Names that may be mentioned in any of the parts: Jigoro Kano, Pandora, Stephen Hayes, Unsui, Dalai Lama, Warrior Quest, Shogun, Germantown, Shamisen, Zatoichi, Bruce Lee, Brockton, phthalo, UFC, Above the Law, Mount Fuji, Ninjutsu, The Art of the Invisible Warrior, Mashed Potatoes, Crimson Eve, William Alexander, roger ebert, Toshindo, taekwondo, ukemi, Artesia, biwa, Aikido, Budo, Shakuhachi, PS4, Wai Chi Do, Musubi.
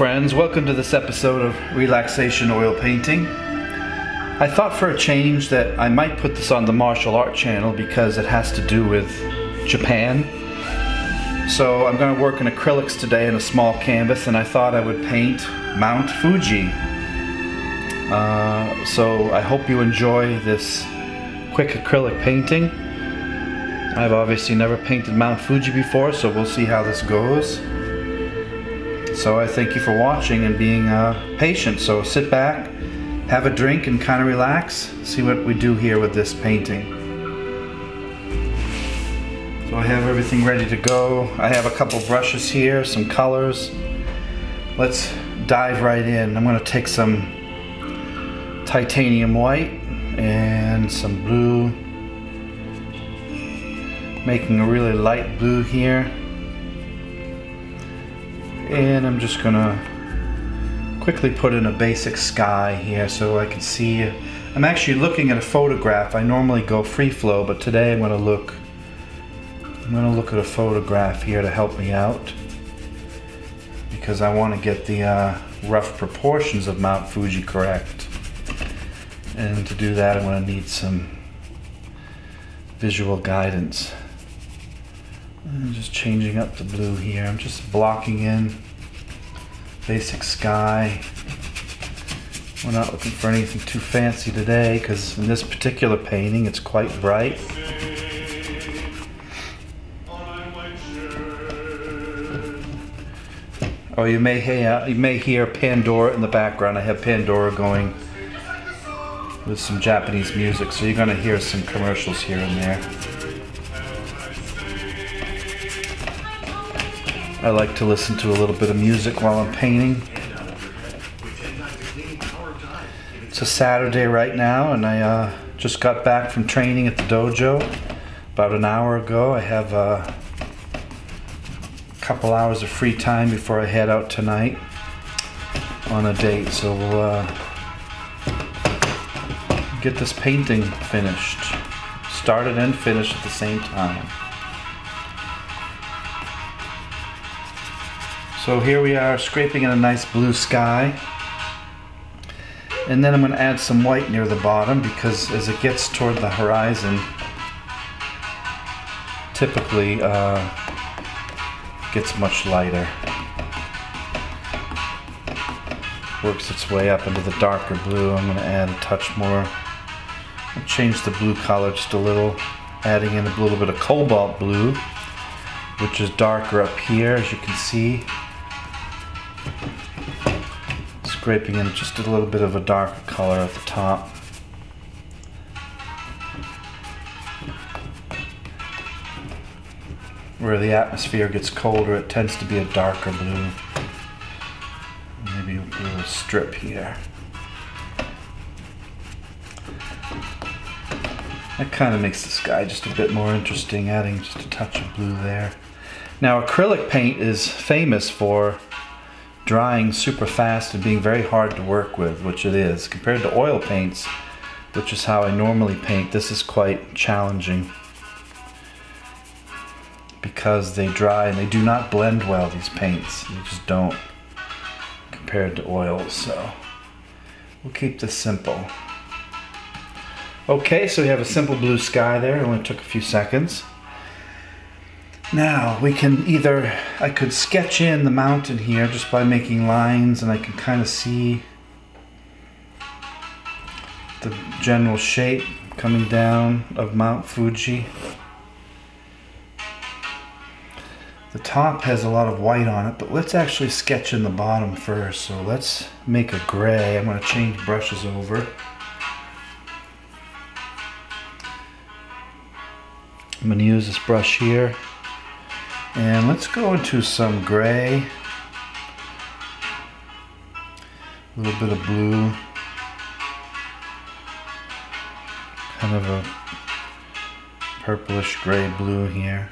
friends, welcome to this episode of Relaxation Oil Painting. I thought for a change that I might put this on the martial art channel because it has to do with Japan. So I'm going to work in acrylics today in a small canvas, and I thought I would paint Mount Fuji. So I hope you enjoy this quick acrylic painting. I've obviously never painted Mount Fuji before, so we'll see how this goes. So I thank you for watching and being patient. So sit back, have a drink, and kind of relax. See what we do here with this painting. So I have everything ready to go. I have a couple brushes here, some colors. Let's dive right in. I'm going to take some titanium white and some blue. Making a really light blue here. And I'm just gonna quickly put in a basic sky here so I can see. I'm actually looking at a photograph. I normally go free flow, but today I'm gonna look at a photograph here to help me out, because I want to get the rough proportions of Mount Fuji correct. And to do that, I'm gonna need some visual guidance. I'm just changing up the blue here. I'm just blocking in basic sky. We're not looking for anything too fancy today, because in this particular painting it's quite bright. Oh, you may hear Pandora in the background. I have Pandora going with some Japanese music, so you're going to hear some commercials here and there. I like to listen to a little bit of music while I'm painting. It's a Saturday right now, and I just got back from training at the dojo about an hour ago. I have a couple hours of free time before I head out tonight on a date, so we'll get this painting finished. Started and finished at the same time. So here we are, scraping in a nice blue sky, and then I'm going to add some white near the bottom, because as it gets toward the horizon, typically gets much lighter, works its way up into the darker blue. I'm going to add a touch more. I'll change the blue color just a little, adding in a little bit of cobalt blue, which is darker up here, as you can see. Scraping in just a little bit of a darker color at the top. Where the atmosphere gets colder, it tends to be a darker blue. Maybe a little strip here. That kind of makes the sky just a bit more interesting, adding just a touch of blue there. Now, acrylic paint is famous for drying super fast and being very hard to work with, which it is. Compared to oil paints, which is how I normally paint, this is quite challenging, because they dry and they do not blend well, these paints. They just don't, compared to oils. So we'll keep this simple. Okay, so we have a simple blue sky there. It only took a few seconds. Now we can either, I could sketch in the mountain here just by making lines, and I can kind of see the general shape coming down of Mount Fuji. The top has a lot of white on it, but let's actually sketch in the bottom first. So let's make a gray. I'm going to change brushes over. I'm going to use this brush here. And let's go into some gray, a little bit of blue, kind of a purplish gray blue here.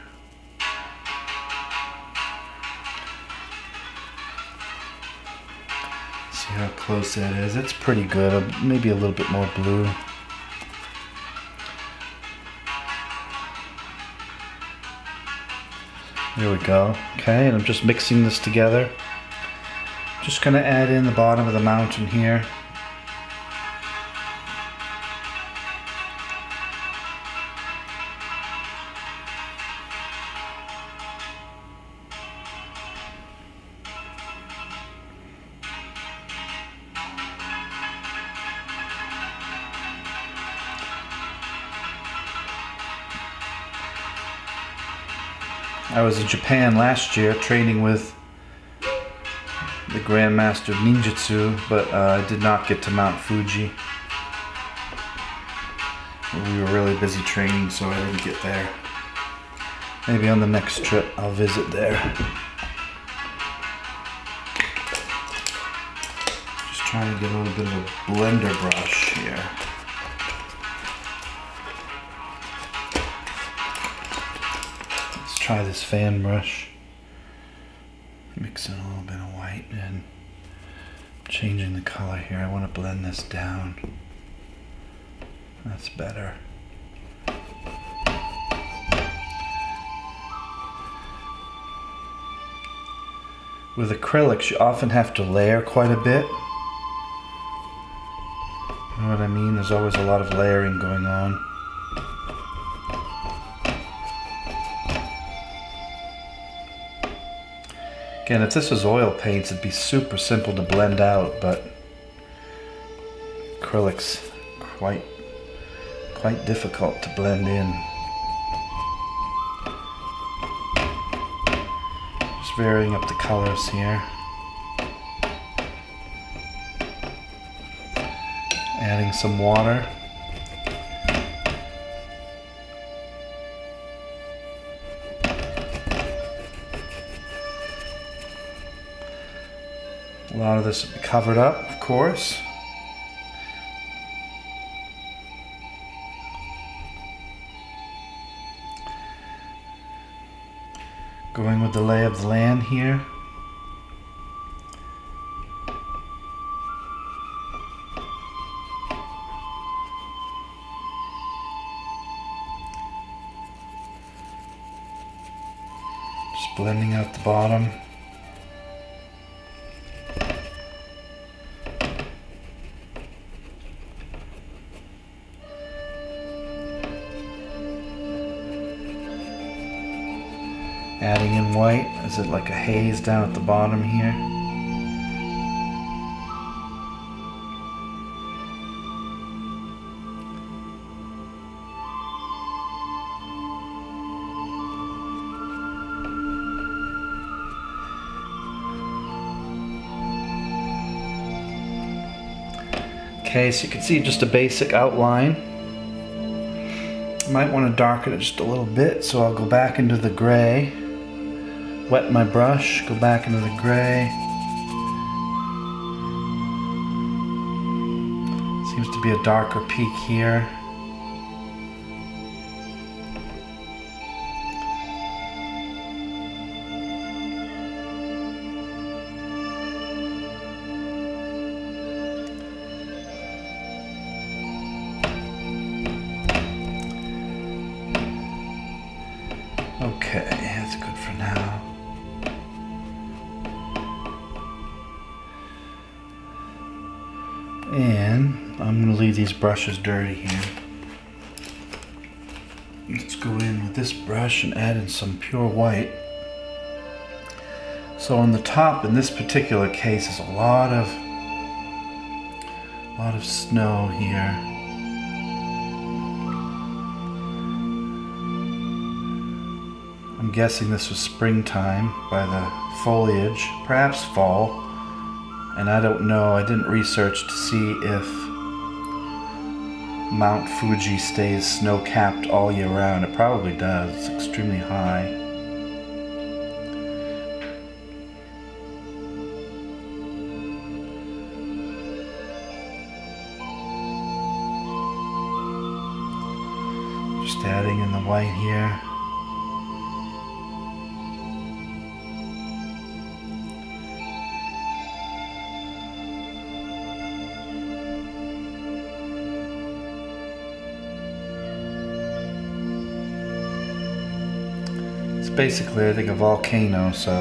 See how close that is. It's pretty good, maybe a little bit more blue. There we go. Okay, and I'm just mixing this together. Just going to add in the bottom of the mountain here. I was in Japan last year training with the Grandmaster of Ninjutsu, but I did not get to Mount Fuji. We were really busy training, so I didn't get there. Maybe on the next trip I'll visit there. Just trying to get a little bit of a blender brush here. Try this fan brush, mix in a little bit of white and changing the color here. I want to blend this down. That's better. With acrylics, you often have to layer quite a bit. You know what I mean? There's always a lot of layering going on. Again, if this was oil paints, it'd be super simple to blend out, but acrylics quite difficult to blend in. Just varying up the colors here. Adding some water. A lot of this will be covered up, of course. Going with the lay of the land here. Just blending out the bottom. Adding in white, is it like a haze down at the bottom here? Okay, so you can see just a basic outline. Might want to darken it just a little bit, so I'll go back into the gray. Wet my brush, go back into the gray. Seems to be a darker peak here. Okay, that's good for now. And I'm going to leave these brushes dirty here. Let's go in with this brush and add in some pure white. So on the top in this particular case is a lot of snow here. I'm guessing this was springtime by the foliage, perhaps fall. And I don't know, I didn't research to see if Mount Fuji stays snow-capped all year round. It probably does, it's extremely high. Just adding in the white here. Basically, I think a volcano, so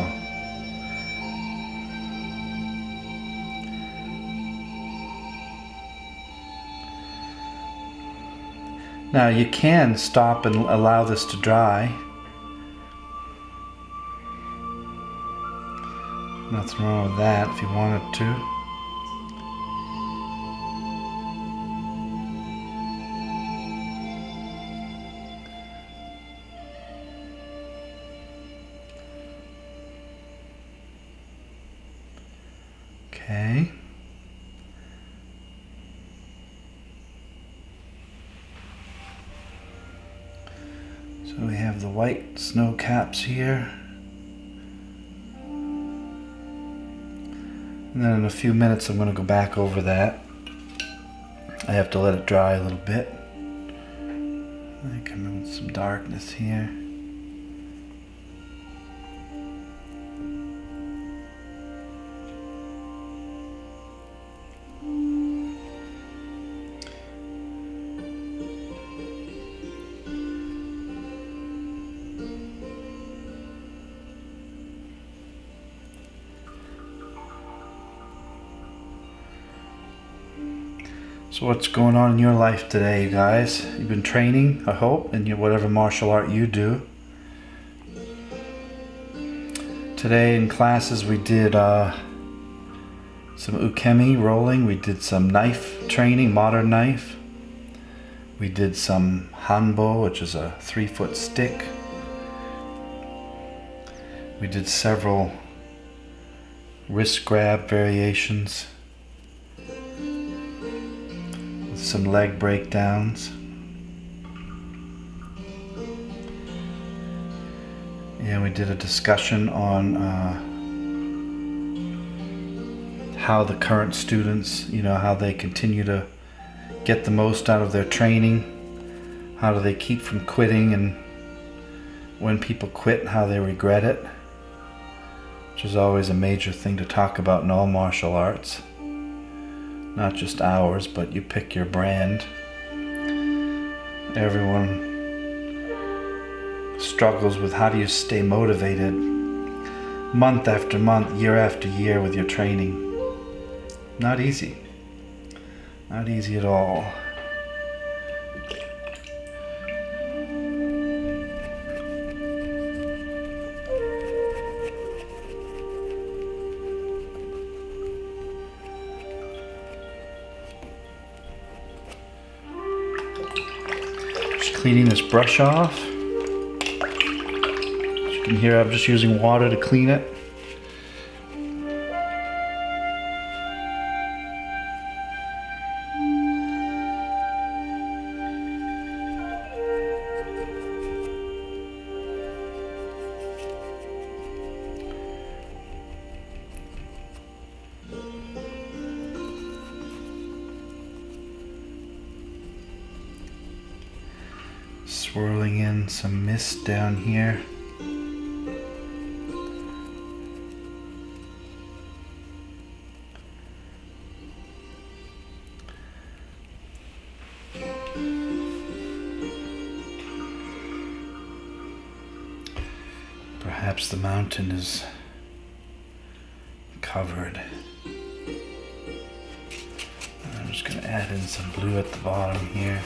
Now you can stop and allow this to dry. Nothing wrong with that if you wanted to. Okay. So we have the white snow caps here. And then in a few minutes I'm going to go back over that. I have to let it dry a little bit. I come in with some darkness here. So what's going on in your life today, you guys? You've been training, I hope, in your whatever martial art you do. Today in classes we did some ukemi rolling. We did some knife training, modern knife. We did some hanbo, which is a 3-foot stick. We did several wrist grab variations. Some leg breakdowns. And we did a discussion on how the current students, you know, how they continue to get the most out of their training. How do they keep from quitting, and when people quit, how they regret it, which is always a major thing to talk about in all martial arts. Not just ours, but you pick your brand. Everyone struggles with how do you stay motivated month after month, year after year with your training. Not easy. Not easy at all. Cleaning this brush off. As you can hear, I'm just using water to clean it. Swirling in some mist down here. Perhaps the mountain is covered. I'm just going to add in some blue at the bottom here.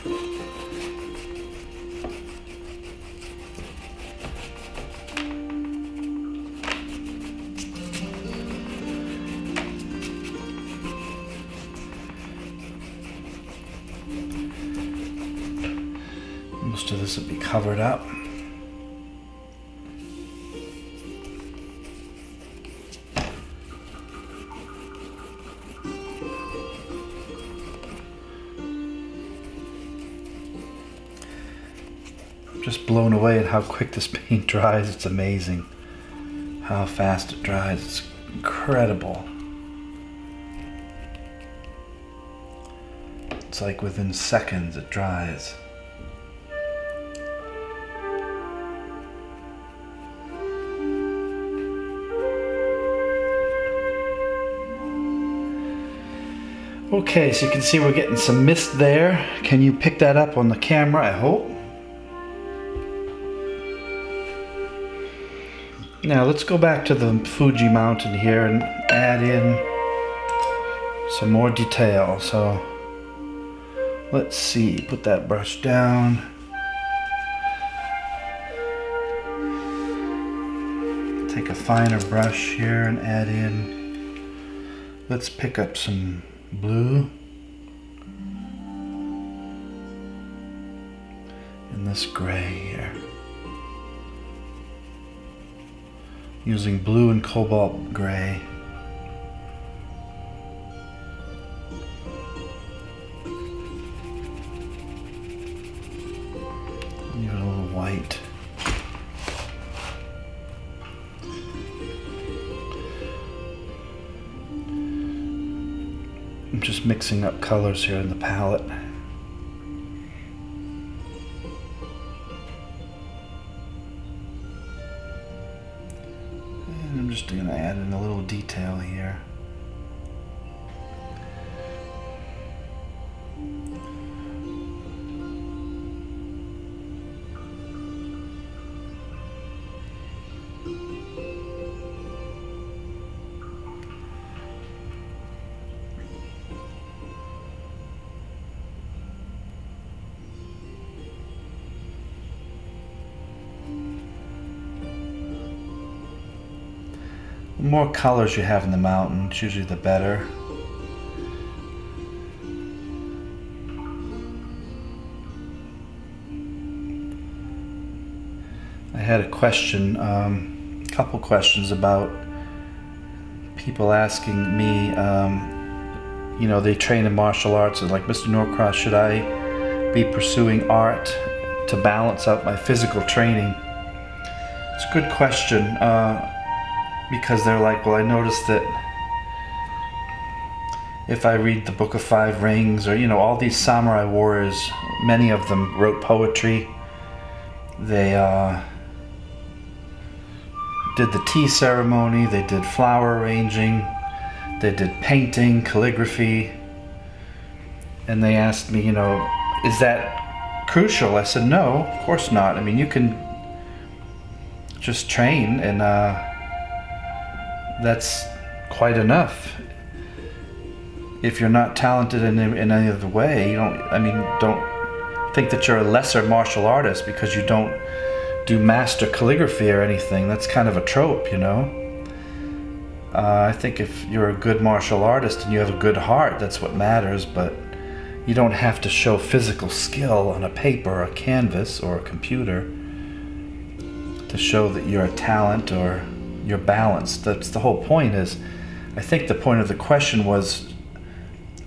Most of this will be covered up. I'm just blown away at how quick this paint dries. It's amazing how fast it dries. It's incredible. It's like within seconds it dries. Okay, so you can see we're getting some mist there. Can you pick that up on the camera, I hope? Now let's go back to the Fuji mountain here and add in some more detail. So Let's see, put that brush down. Take a finer brush here and add in, let's pick up some blue in this gray here. Using blue and cobalt gray. Use a little white. I'm just mixing up colors here in the palette. Detail here. The more colors you have in the mountains, usually the better. I had a question, a couple questions about people asking me, you know, they train in martial arts and like, Mr. Norcross, should I be pursuing art to balance out my physical training? It's a good question. Because they're like, well, I noticed that if I read the Book of Five Rings, or, you know, all these samurai warriors, many of them wrote poetry. They did the tea ceremony, they did flower arranging, they did painting, calligraphy. And they asked me, you know, is that crucial? I said, no, of course not. I mean, you can just train and that's quite enough. If you're not talented in any other way, you don't, I mean, don't think that you're a lesser martial artist because you don't do master calligraphy or anything. That's kind of a trope, you know. I think if you're a good martial artist and you have a good heart, that's what matters, but you don't have to show physical skill on a paper or a canvas or a computer to show that you're a talent or you're balanced. That's the whole point is, I think the point of the question was,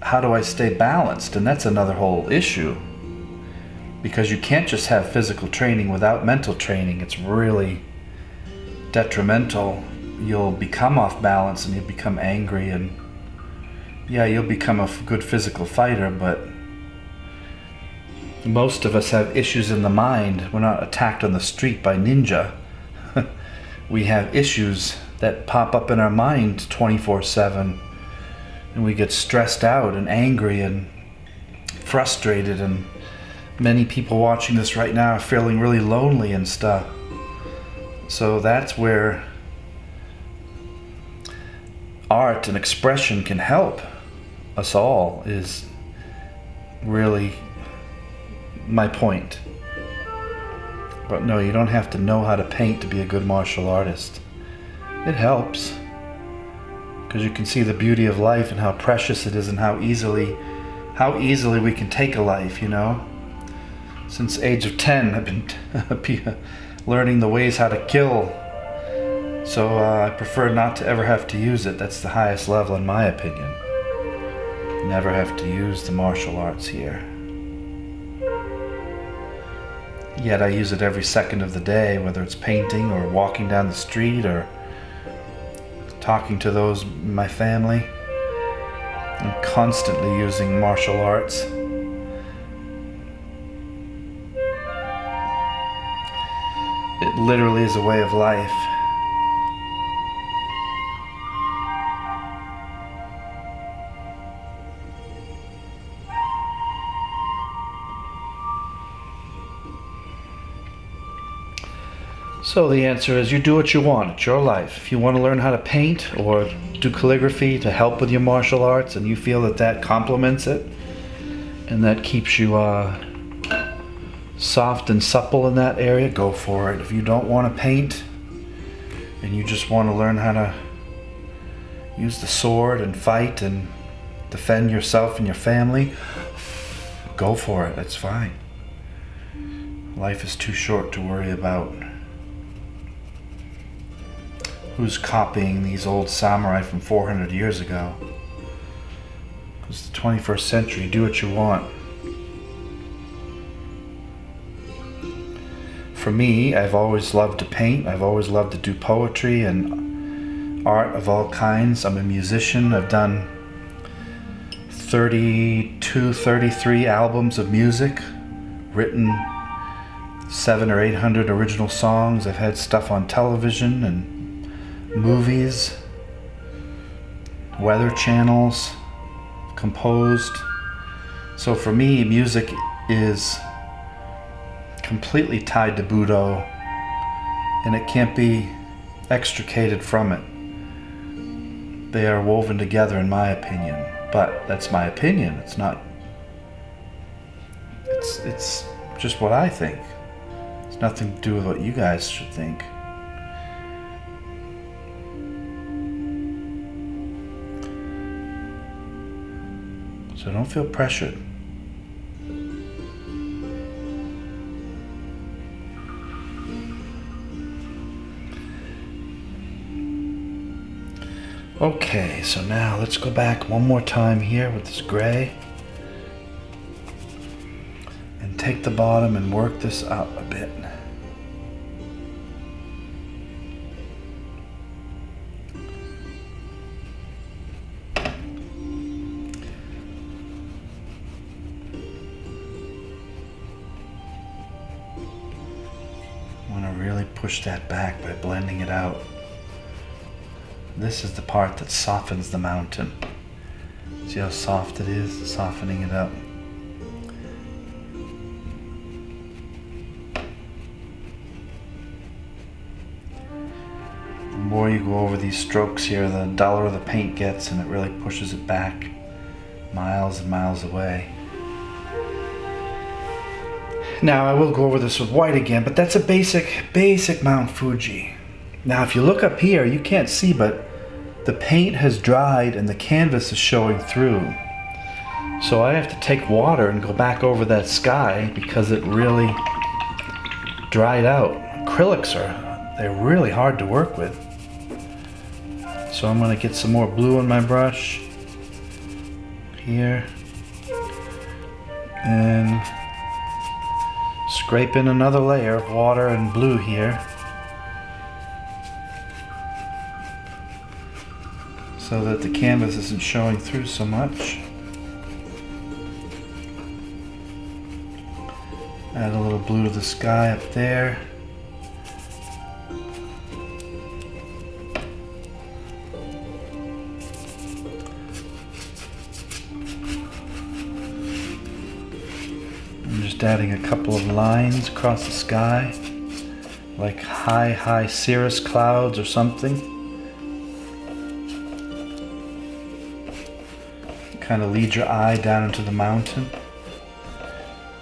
how do I stay balanced? And that's another whole issue, because you can't just have physical training without mental training. It's really detrimental. You'll become off balance and you'll become angry, and yeah, you'll become a good physical fighter, but most of us have issues in the mind. We're not attacked on the street by ninja. We have issues that pop up in our mind 24/7, and we get stressed out and angry and frustrated, and many people watching this right now are feeling really lonely and stuff. So that's where art and expression can help us all, is really my point. But no, you don't have to know how to paint to be a good martial artist. It helps, because you can see the beauty of life and how precious it is, and how easily we can take a life, you know. Since age of 10, I've been learning the ways how to kill. So I prefer not to ever have to use it. That's the highest level in my opinion. Never have to use the martial arts here. Yet I use it every second of the day, whether it's painting or walking down the street or talking to those in my family. I'm constantly using martial arts. It literally is a way of life. So the answer is, you do what you want, it's your life. If you want to learn how to paint or do calligraphy to help with your martial arts and you feel that that complements it, and that keeps you soft and supple in that area, go for it. If you don't want to paint and you just want to learn how to use the sword and fight and defend yourself and your family, go for it. That's fine. Life is too short to worry about who's copying these old samurai from 400 years ago. It's the 21st century. Do what you want. For me, I've always loved to paint. I've always loved to do poetry and art of all kinds. I'm a musician. I've done 32, 33 albums of music, written 700 or 800 original songs. I've had stuff on television and movies, weather channels, composed. So for me, music is completely tied to Budo, and it can't be extricated from it. They are woven together, in my opinion. But that's my opinion. It's not, it's just what I think. It's nothing to do with what you guys should think. So don't feel pressured. Okay, so now let's go back one more time here with this gray and take the bottom and work this up a bit. I want to really push that back by blending it out. This is the part that softens the mountain. See how soft it is? Softening it up. The more you go over these strokes here, the duller the paint gets, and it really pushes it back miles and miles away. Now, I will go over this with white again, but that's a basic Mount Fuji. Now, if you look up here, you can't see, but the paint has dried and the canvas is showing through. So I have to take water and go back over that sky because it really dried out. Acrylics are, they're really hard to work with. So I'm gonna get some more blue on my brush here and scrape in another layer of water and blue here, so that the canvas isn't showing through so much. Add a little blue to the sky up there. I'm just adding a couple of lines across the sky, like high cirrus clouds or something. Kind of lead your eye down into the mountain.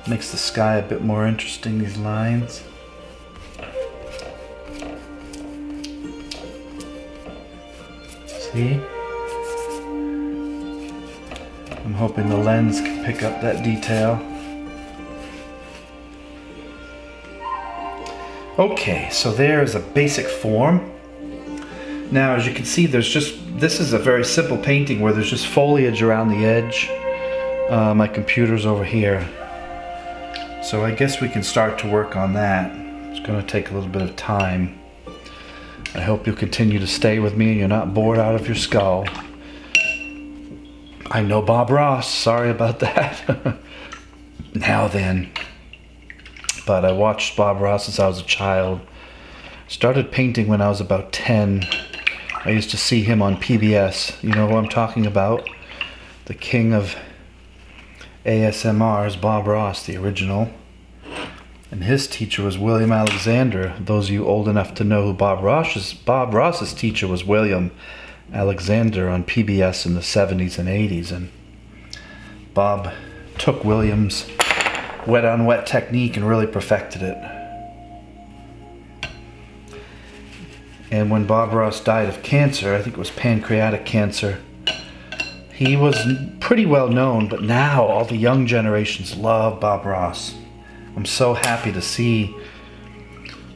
Makes the sky a bit more interesting, these lines. See? I'm hoping the lens can pick up that detail. Okay, so there is a basic form. Now, as you can see, there's just, this is a very simple painting where there's just foliage around the edge. My computer's over here. So I guess we can start to work on that. It's gonna take a little bit of time. I hope you'll continue to stay with me and you're not bored out of your skull. I know Bob Ross, sorry about that. Now then. But I watched Bob Ross since I was a child. Started painting when I was about 10. I used to see him on PBS. You know who I'm talking about? The king of ASMRs, Bob Ross, the original. And his teacher was William Alexander. Those of you old enough to know who Bob Ross's teacher was William Alexander on PBS in the 70s and 80s. And Bob took William's wet on wet technique and really perfected it. And when Bob Ross died of cancer, I think it was pancreatic cancer, he was pretty well known, but now all the young generations love Bob Ross. I'm so happy to see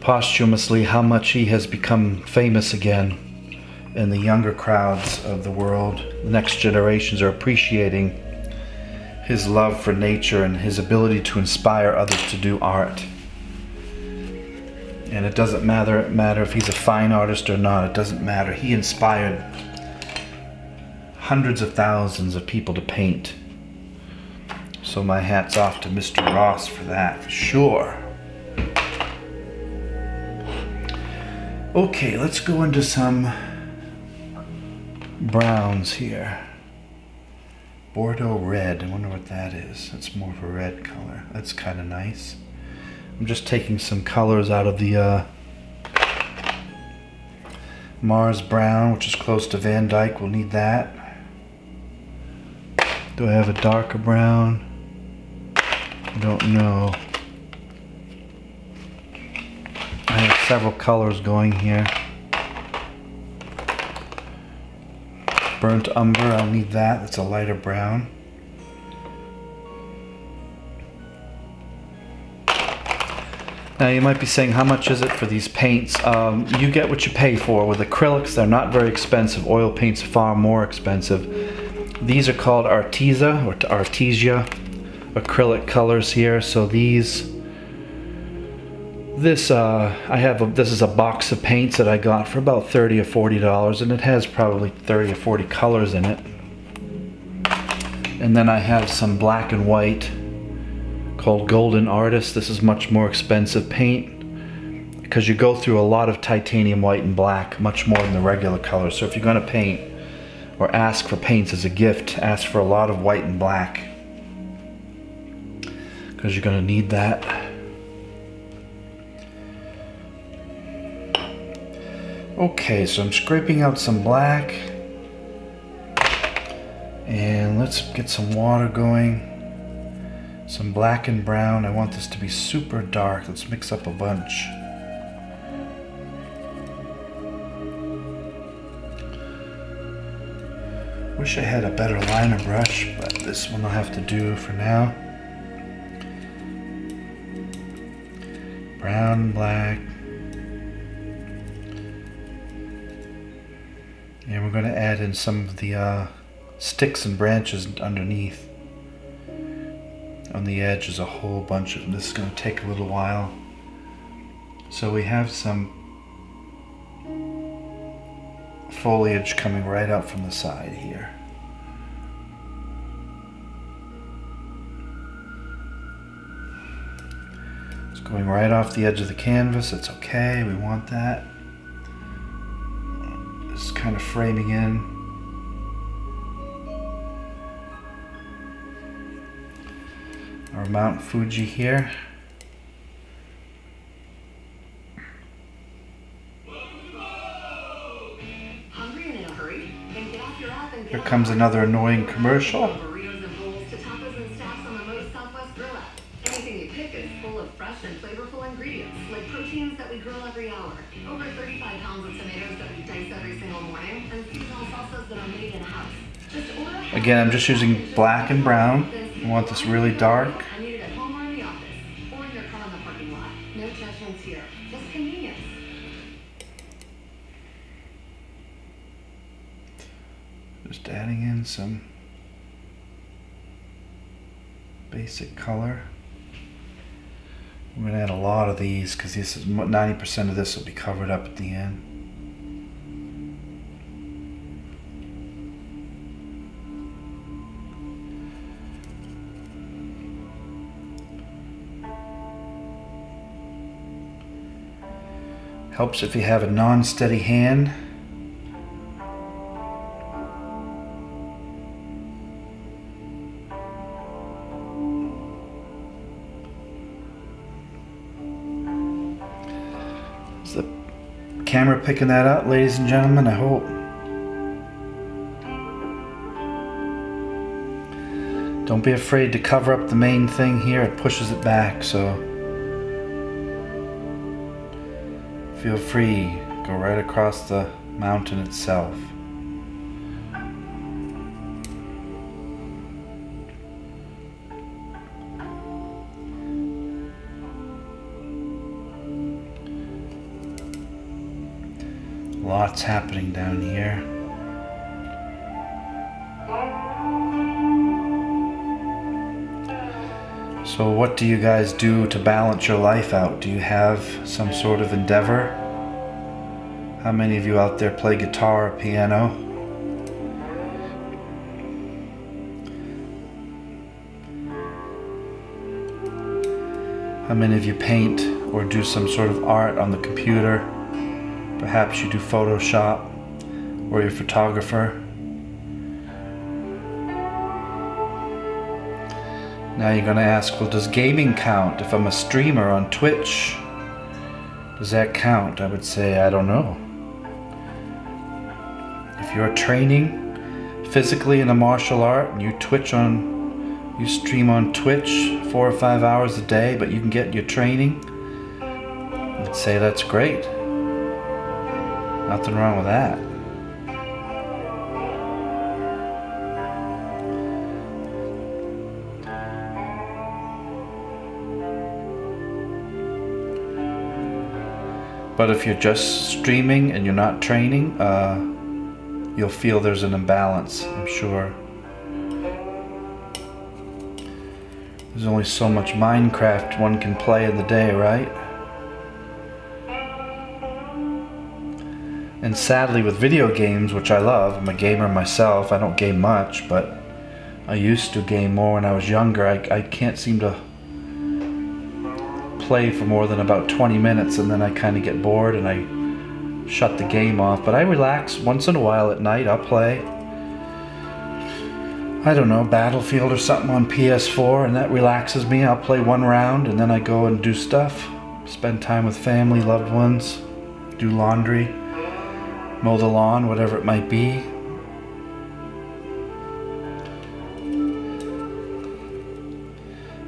posthumously how much he has become famous again, and the younger crowds of the world, the next generations, are appreciating his love for nature and his ability to inspire others to do art. And it doesn't matter if he's a fine artist or not, it doesn't matter. He inspired hundreds of thousands of people to paint. So my hat's off to Mr. Ross for that, for sure. Okay, let's go into some browns here. Bordeaux red, I wonder what that is. That's more of a red color. That's kind of nice. I'm just taking some colors out of the Mars brown, which is close to Van Dyke. We'll need that. Do I have a darker brown? I don't know. I have several colors going here. Burnt umber, I'll need that. That's a lighter brown. Now you might be saying, how much is it for these paints? You get what you pay for. With acrylics, they're not very expensive. Oil paint's far more expensive. These are called Artesia acrylic colors here. So these, this is a box of paints that I got for about $30 or $40, and it has probably 30 or 40 colors in it. And then I have some black and white called Golden Artist. This is much more expensive paint because you go through a lot of titanium white and black, much more than the regular colors. So if you're going to paint or ask for paints as a gift, ask for a lot of white and black because you're going to need that. Okay, so I'm scraping out some black, and let's get some water going. Some black and brown. I want this to be super dark. Let's mix up a bunch. Wish I had a better liner brush, but this one I'll have to do for now. Brown, black. And we're going to add in some of the sticks and branches underneath. On the edge is a whole bunch of them. This is going to take a little while. So we have some foliage coming right out from the side here. It's going right off the edge of the canvas. It's okay, we want that. Just kind of framing in. Our Mount Fuji here. Here comes another annoying commercial. Again, I'm just using black and brown. I want this really dark. Just adding in some basic color. I'm going to add a lot of these because this is 90% of this will be covered up at the end. Helps if you have a non-steady hand. Is the camera picking that up, ladies and gentlemen? I hope. Don't be afraid to cover up the main thing here. It pushes it back, so feel free. Go right across the mountain itself. Lots happening down here. So what do you guys do to balance your life out? Do you have some sort of endeavor? How many of you out there play guitar or piano? How many of you paint or do some sort of art on the computer? Perhaps you do Photoshop, or you're a photographer. Now you're going to ask, well, does gaming count? If I'm a streamer on Twitch, does that count? I would say, I don't know. If you're training physically in a martial art and you stream on Twitch 4 or 5 hours a day, but you can get your training, I'd say that's great. Nothing wrong with that. But if you're just streaming and you're not training, you'll feel there's an imbalance, I'm sure. There's only so much Minecraft one can play in the day, right? And sadly, with video games, which I love, I'm a gamer myself, I don't game much, but I used to game more when I was younger. I can't seem to play for more than about 20 minutes and then I kind of get bored and I shut the game off. But I relax once in a while at night. I'll play, I don't know, Battlefield or something on PS4, and that relaxes me. I'll play one round and then I go and do stuff, spend time with family, loved ones, do laundry, mow the lawn, whatever it might be.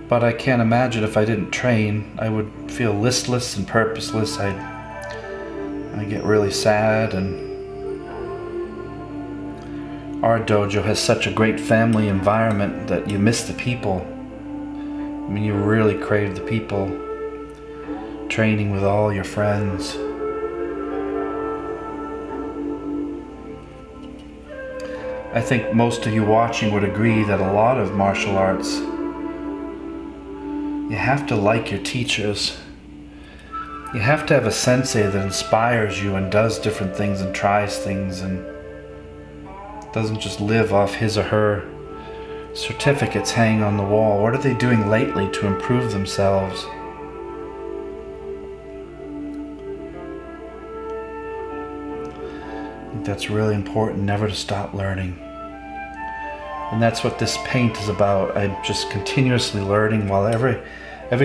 But I can't imagine if I didn't train, I would feel listless and purposeless. I get really sad. And our dojo has such a great family environment that you miss the people. I mean, you really crave the people, training with all your friends. I think most of you watching would agree that a lot of martial arts, you have to like your teachers. You have to have a sensei that inspires you and does different things and tries things and doesn't just live off his or her certificates hanging on the wall. What are they doing lately to improve themselves? That's really important, never to stop learning. And that's what this paint is about. I'm just continuously learning. While every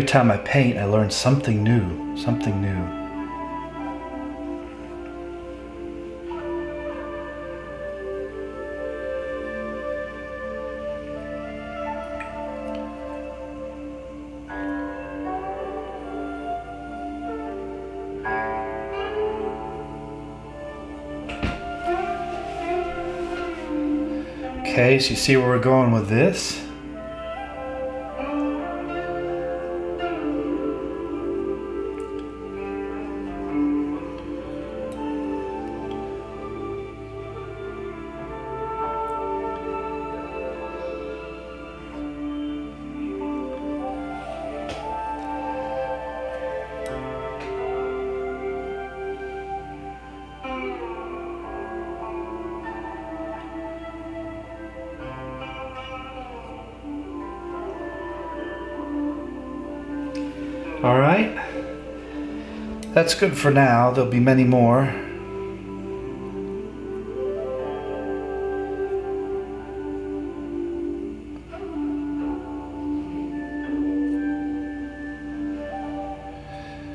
time I paint, I learn something new, something new. Okay, so you see where we're going with this. That's good for now. There'll be many more.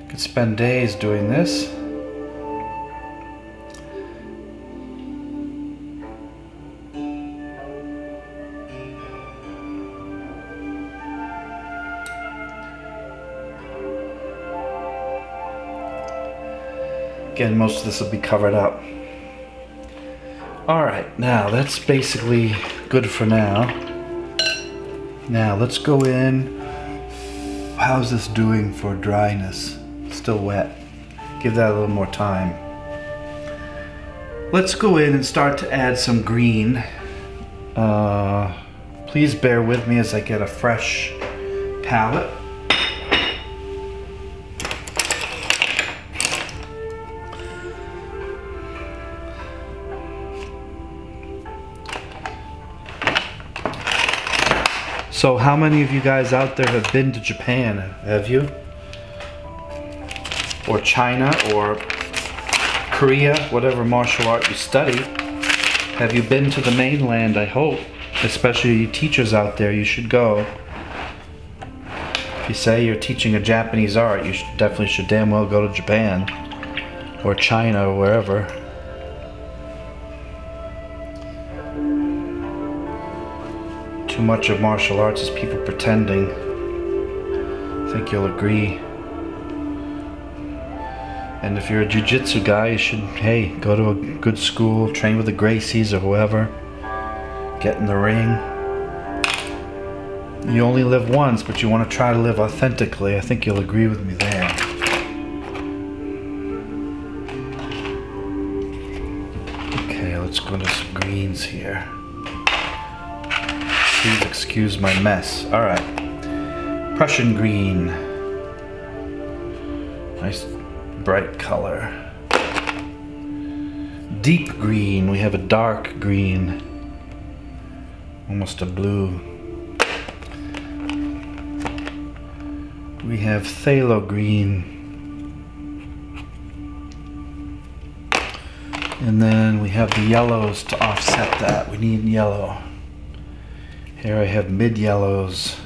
Could spend days doing this. Again, most of this will be covered up. All right, now that's basically good for now. Now let's go in. How's this doing for dryness? Still wet. Give that a little more time. Let's go in and start to add some green. Please bear with me as I get a fresh palette. So how many of you guys out there have been to Japan, have you? Or China, or Korea, whatever martial art you study. Have you been to the mainland, I hope? Especially you teachers out there, you should go. If you say you're teaching a Japanese art, you should damn well go to Japan. Or China, or wherever. Too much of martial arts is people pretending. I think you'll agree. And if you're a jiu-jitsu guy, you should, hey, go to a good school, train with the Gracies or whoever. Get in the ring. You only live once, but you want to try to live authentically. I think you'll agree with me there. Okay, let's go into some greens here. Please excuse my mess. All right, Prussian green, nice bright color. Deep green, we have a dark green, almost a blue. We have phthalo green, and then we have the yellows to offset that. We need yellow. Here I have mid-yellows.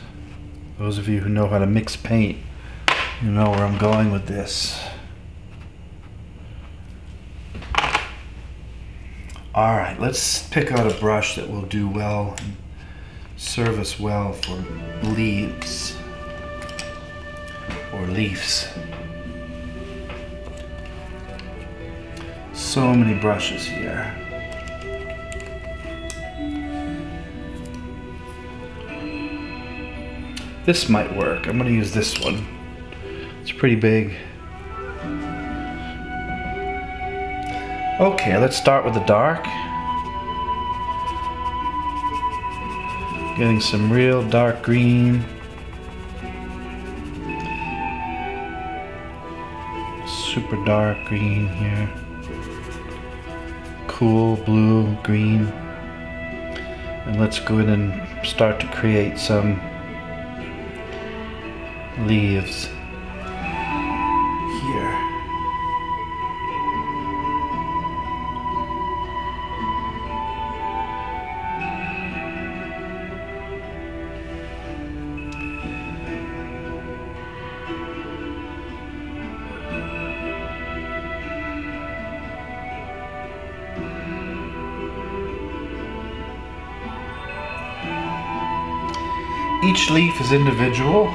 Those of you who know how to mix paint, you know where I'm going with this. All right, let's pick out a brush that will do well, serve us well for leaves or leaves. So many brushes here. This might work. I'm going to use this one. It's pretty big. Okay, let's start with the dark. Getting some real dark green. Super dark green here. Cool blue green. And let's go in and start to create some leaves here. Each leaf is individual.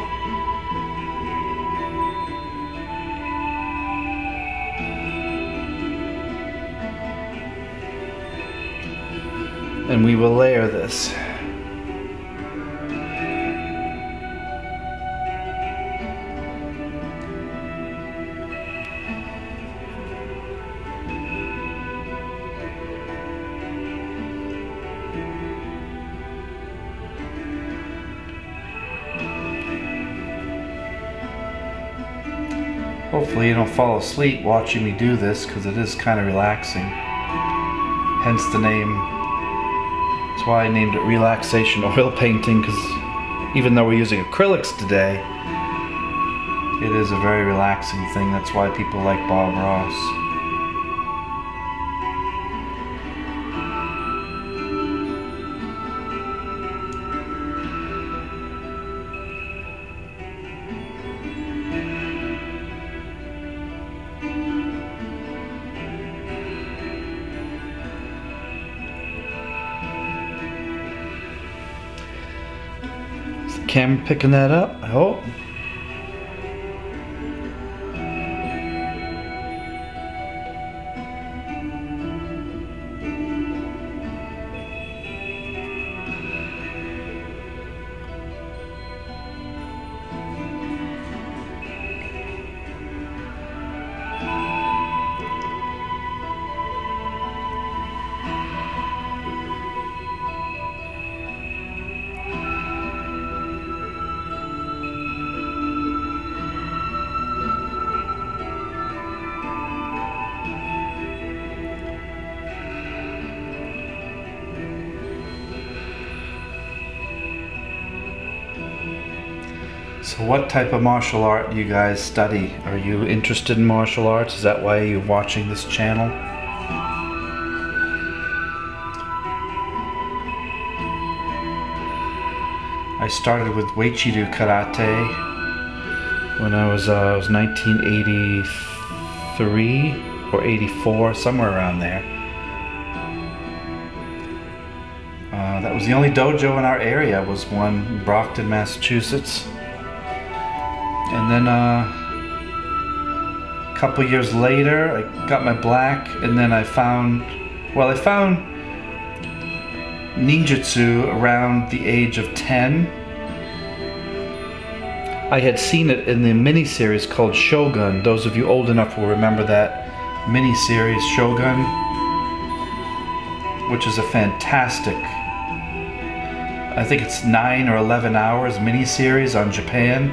And we will layer this. Hopefully you don't fall asleep watching me do this, because it is kind of relaxing. Hence the name. That's why I named it relaxation oil painting, because even though we're using acrylics today, it is a very relaxing thing. That's why people like Bob Ross. Camera picking that up, I hope. So what type of martial art you guys study? Are you interested in martial arts? Is that why you're watching this channel? I started with Wai Chi Do karate when I was 1983 or 84, somewhere around there. That was the only dojo in our area, was one in Brockton, Massachusetts. And then a couple years later, I got my black, and then I found ninjutsu around the age of 10. I had seen it in the mini-series called Shogun. Those of you old enough will remember that mini-series Shogun, which is a fantastic, I think it's 9 or 11 hours mini-series on Japan.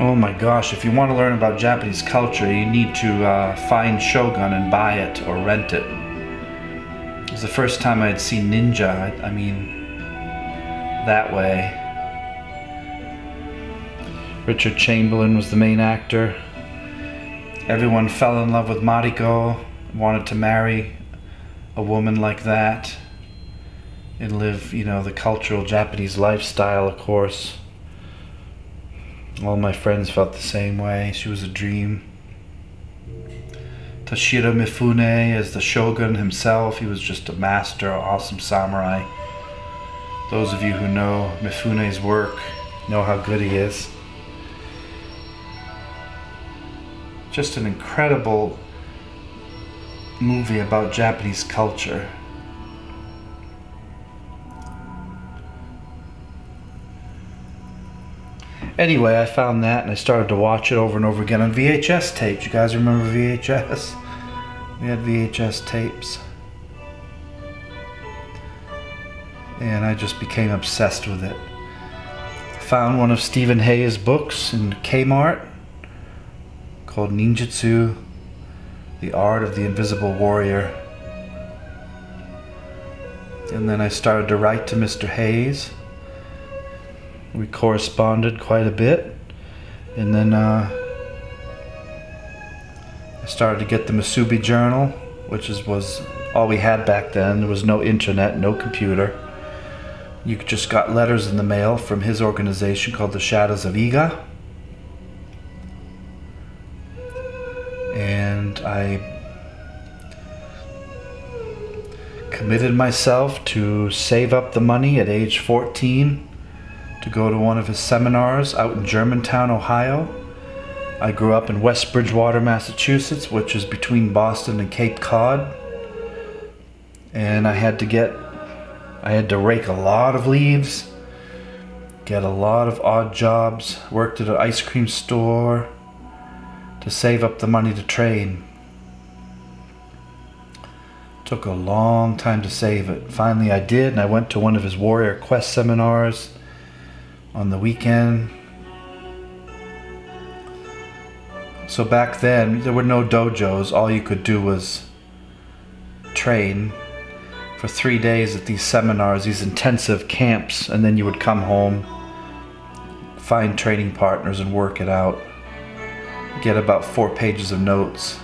Oh my gosh, if you want to learn about Japanese culture, you need to find Shogun and buy it or rent it. It was the first time I had seen ninja, I mean, that way. Richard Chamberlain was the main actor. Everyone fell in love with Mariko, wanted to marry a woman like that and live, you know, the cultural Japanese lifestyle, of course. All my friends felt the same way. She was a dream. Toshirô Mifune as the Shogun himself. He was just a master, awesome samurai. Those of you who know Mifune's work know how good he is. Just an incredible movie about Japanese culture. Anyway, I found that and I started to watch it over and over again on VHS tapes. You guys remember VHS? We had VHS tapes. And I just became obsessed with it. Found one of Stephen Hayes' books in Kmart, called Ninjutsu, The Art of the Invisible Warrior. And then I started to write to Mr. Hayes. We corresponded quite a bit. And then I started to get the Musubi journal, which was all we had back then. There was no internet, no computer. You just got letters in the mail from his organization called the Shadows of Iga. And I committed myself to save up the money at age 14 to go to one of his seminars out in Germantown, Ohio. I grew up in West Bridgewater, Massachusetts, which is between Boston and Cape Cod. And I had to rake a lot of leaves, get a lot of odd jobs, worked at an ice cream store, to save up the money to train. Took a long time to save it. Finally I did, and I went to one of his Warrior Quest seminars on the weekend. So back then, there were no dojos. All you could do was train for 3 days at these seminars, these intensive camps, and then you would come home, find training partners and work it out. Get about 4 pages of notes.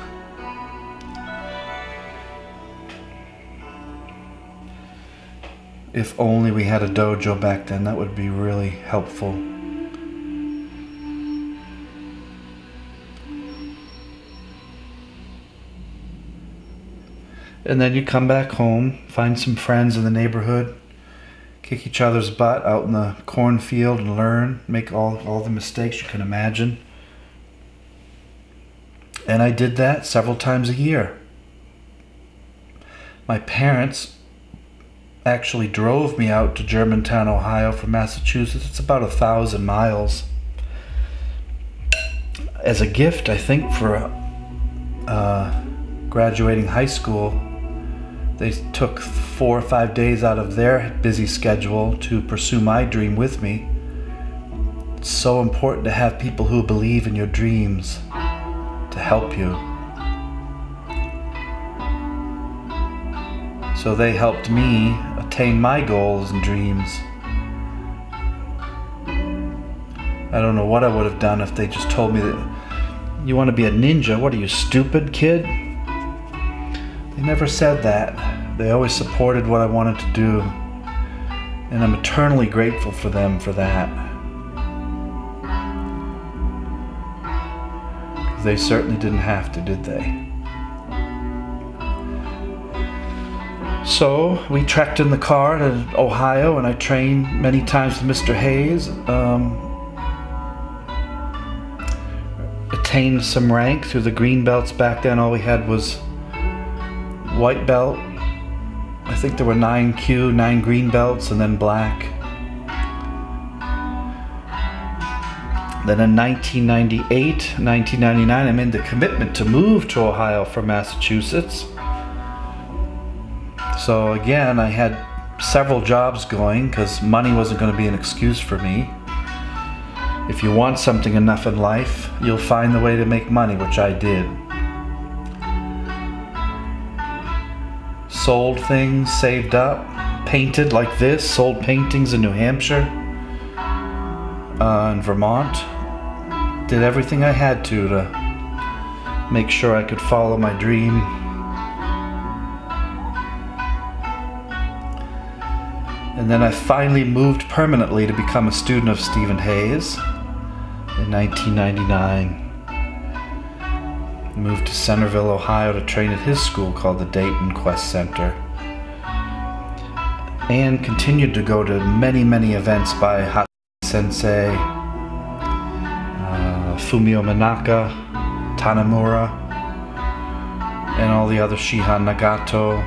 If only we had a dojo back then, that would be really helpful. And then you come back home, find some friends in the neighborhood, kick each other's butt out in the cornfield and learn, make all the mistakes you can imagine. And I did that several times a year. My parents actually drove me out to Germantown, Ohio from Massachusetts. It's about 1,000 miles. As a gift, I think, for graduating high school, they took 4 or 5 days out of their busy schedule to pursue my dream with me. It's so important to have people who believe in your dreams to help you. So they helped me attain my goals and dreams. I don't know what I would have done if they just told me that you want to be a ninja. What are you, stupid kid? They never said that. They always supported what I wanted to do. And I'm eternally grateful for them for that. They certainly didn't have to, did they? So we trekked in the car to Ohio, and I trained many times with Mr. Hayes. Attained some rank through the green belts. Back then all we had was white belt. I think there were 9Q, 9 green belts, and then black. Then in 1998, 1999, I made the commitment to move to Ohio from Massachusetts. So again, I had several jobs going because money wasn't going to be an excuse for me. If you want something enough in life, you'll find the way to make money, which I did. Sold things, saved up, painted like this, sold paintings in New Hampshire, in Vermont. Did everything I had to make sure I could follow my dream. And then I finally moved permanently to become a student of Stephen Hayes in 1999. Moved to Centerville, Ohio to train at his school called the Dayton Quest Center, and continued to go to many events by Hatsumi Sensei, Fumio Manaka, Tanamura, and all the other Shihan Nagato.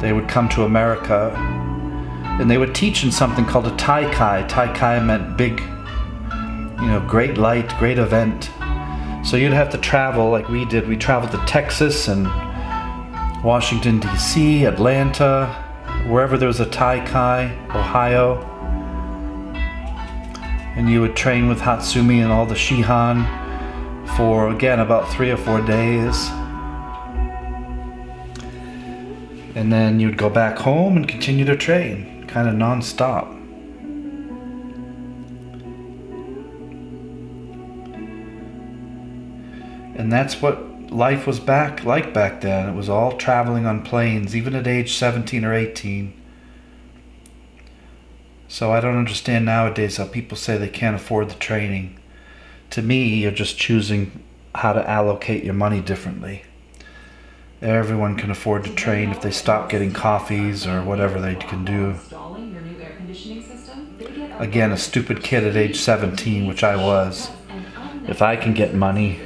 They would come to America and they would teach in something called a Taikai. Taikai meant big, you know, great light, great event. So you'd have to travel like we did. We traveled to Texas and Washington, D.C., Atlanta, wherever there was a Taikai, Ohio. And you would train with Hatsumi and all the Shihan for, again, about 3 or 4 days. And then you'd go back home and continue to train, kind of non-stop. And that's what life was like back then. It was all traveling on planes, even at age 17 or 18. So I don't understand nowadays how people say they can't afford the training. To me, you're just choosing how to allocate your money differently. Everyone can afford to train if they stop getting coffees or whatever they can do. Again, a stupid kid at age 17, which I was. If I can get money,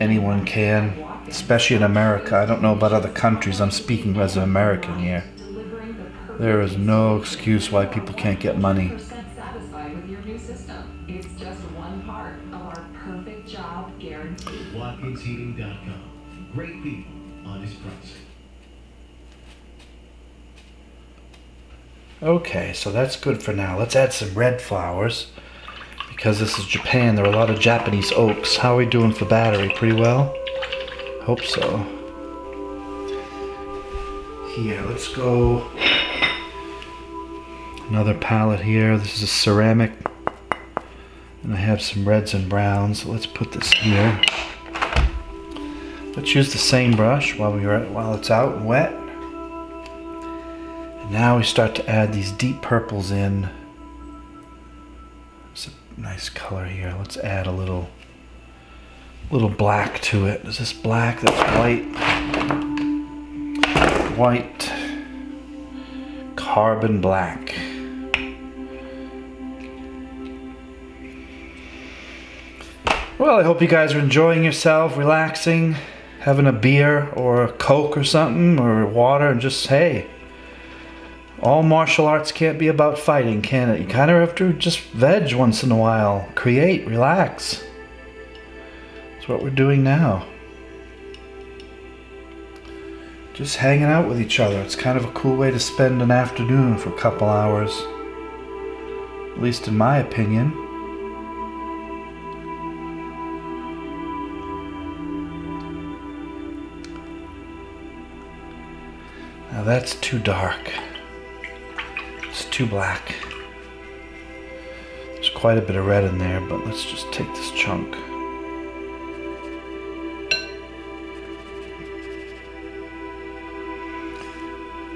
anyone can, especially in America. I don't know about other countries. I'm speaking as an American here. There is no excuse why people can't get money. Okay, so that's good for now. Let's add some red flowers. Because this is Japan, there are a lot of Japanese oaks. How are we doing for battery? Pretty well? Hope so. Here, let's go. Another palette here. This is a ceramic. And I have some reds and browns. So let's put this here. Let's use the same brush while it's out and wet. And now we start to add these deep purples in. Nice color here. Let's add a little black to it. Is this black? That's white. White. Carbon black. Well, I hope you guys are enjoying yourself, relaxing, having a beer or a Coke or something, or water, and just, hey, all martial arts can't be about fighting, can it? You kind of have to just veg once in a while. Create, relax. That's what we're doing now. Just hanging out with each other. It's kind of a cool way to spend an afternoon for a couple hours. At least in my opinion. Now that's too dark. Too black. There's quite a bit of red in there, but let's just take this chunk.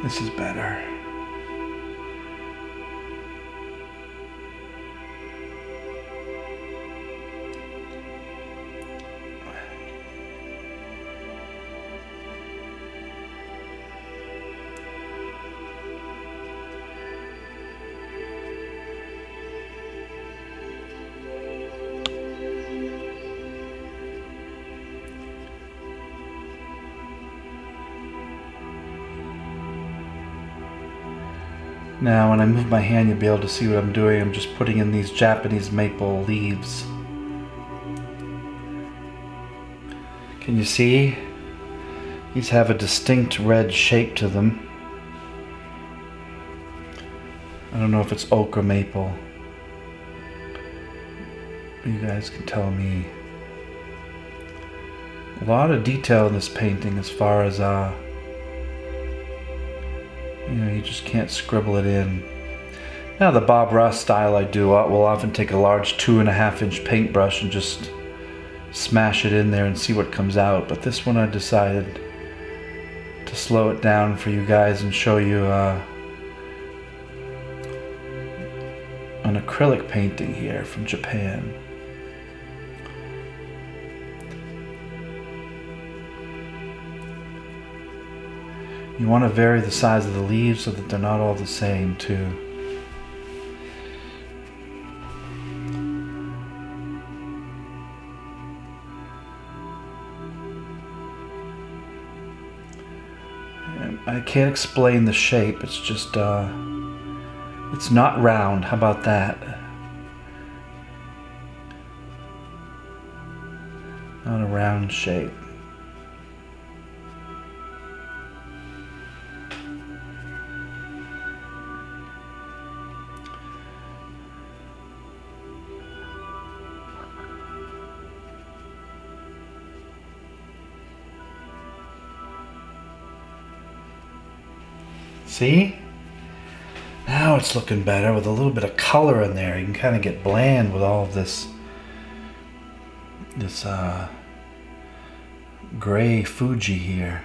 This is better. Now, when I move my hand, you'll be able to see what I'm doing. I'm just putting in these Japanese maple leaves. Can you see? These have a distinct red shape to them. I don't know if it's oak or maple. You guys can tell me. A lot of detail in this painting as far as you know, you just can't scribble it in. Now the Bob Ross style I do, I will often take a large 2.5-inch paintbrush and just smash it in there and see what comes out. But this one I decided to slow it down for you guys and show you an acrylic painting here from Japan. You want to vary the size of the leaves so that they're not all the same, too. And I can't explain the shape, it's just, it's not round, how about that? Not a round shape. See? Now it's looking better with a little bit of color in there. You can kind of get bland with all of this gray Fuji here.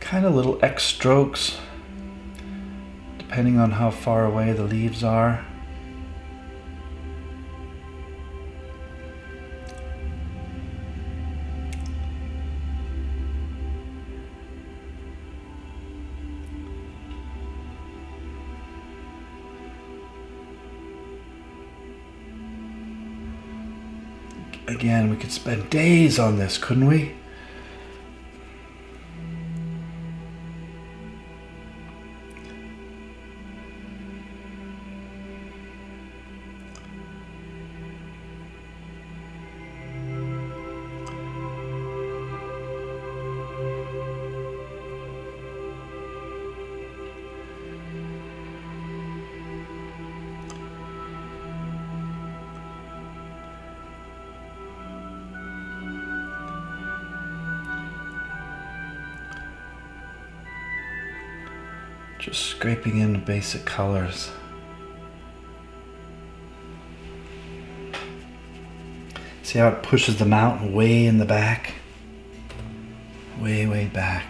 Kind of little X strokes, depending on how far away the leaves are. Again, we could spend days on this, couldn't we? Just scraping in the basic colors. See how it pushes the mountain way in the back? Way, way back.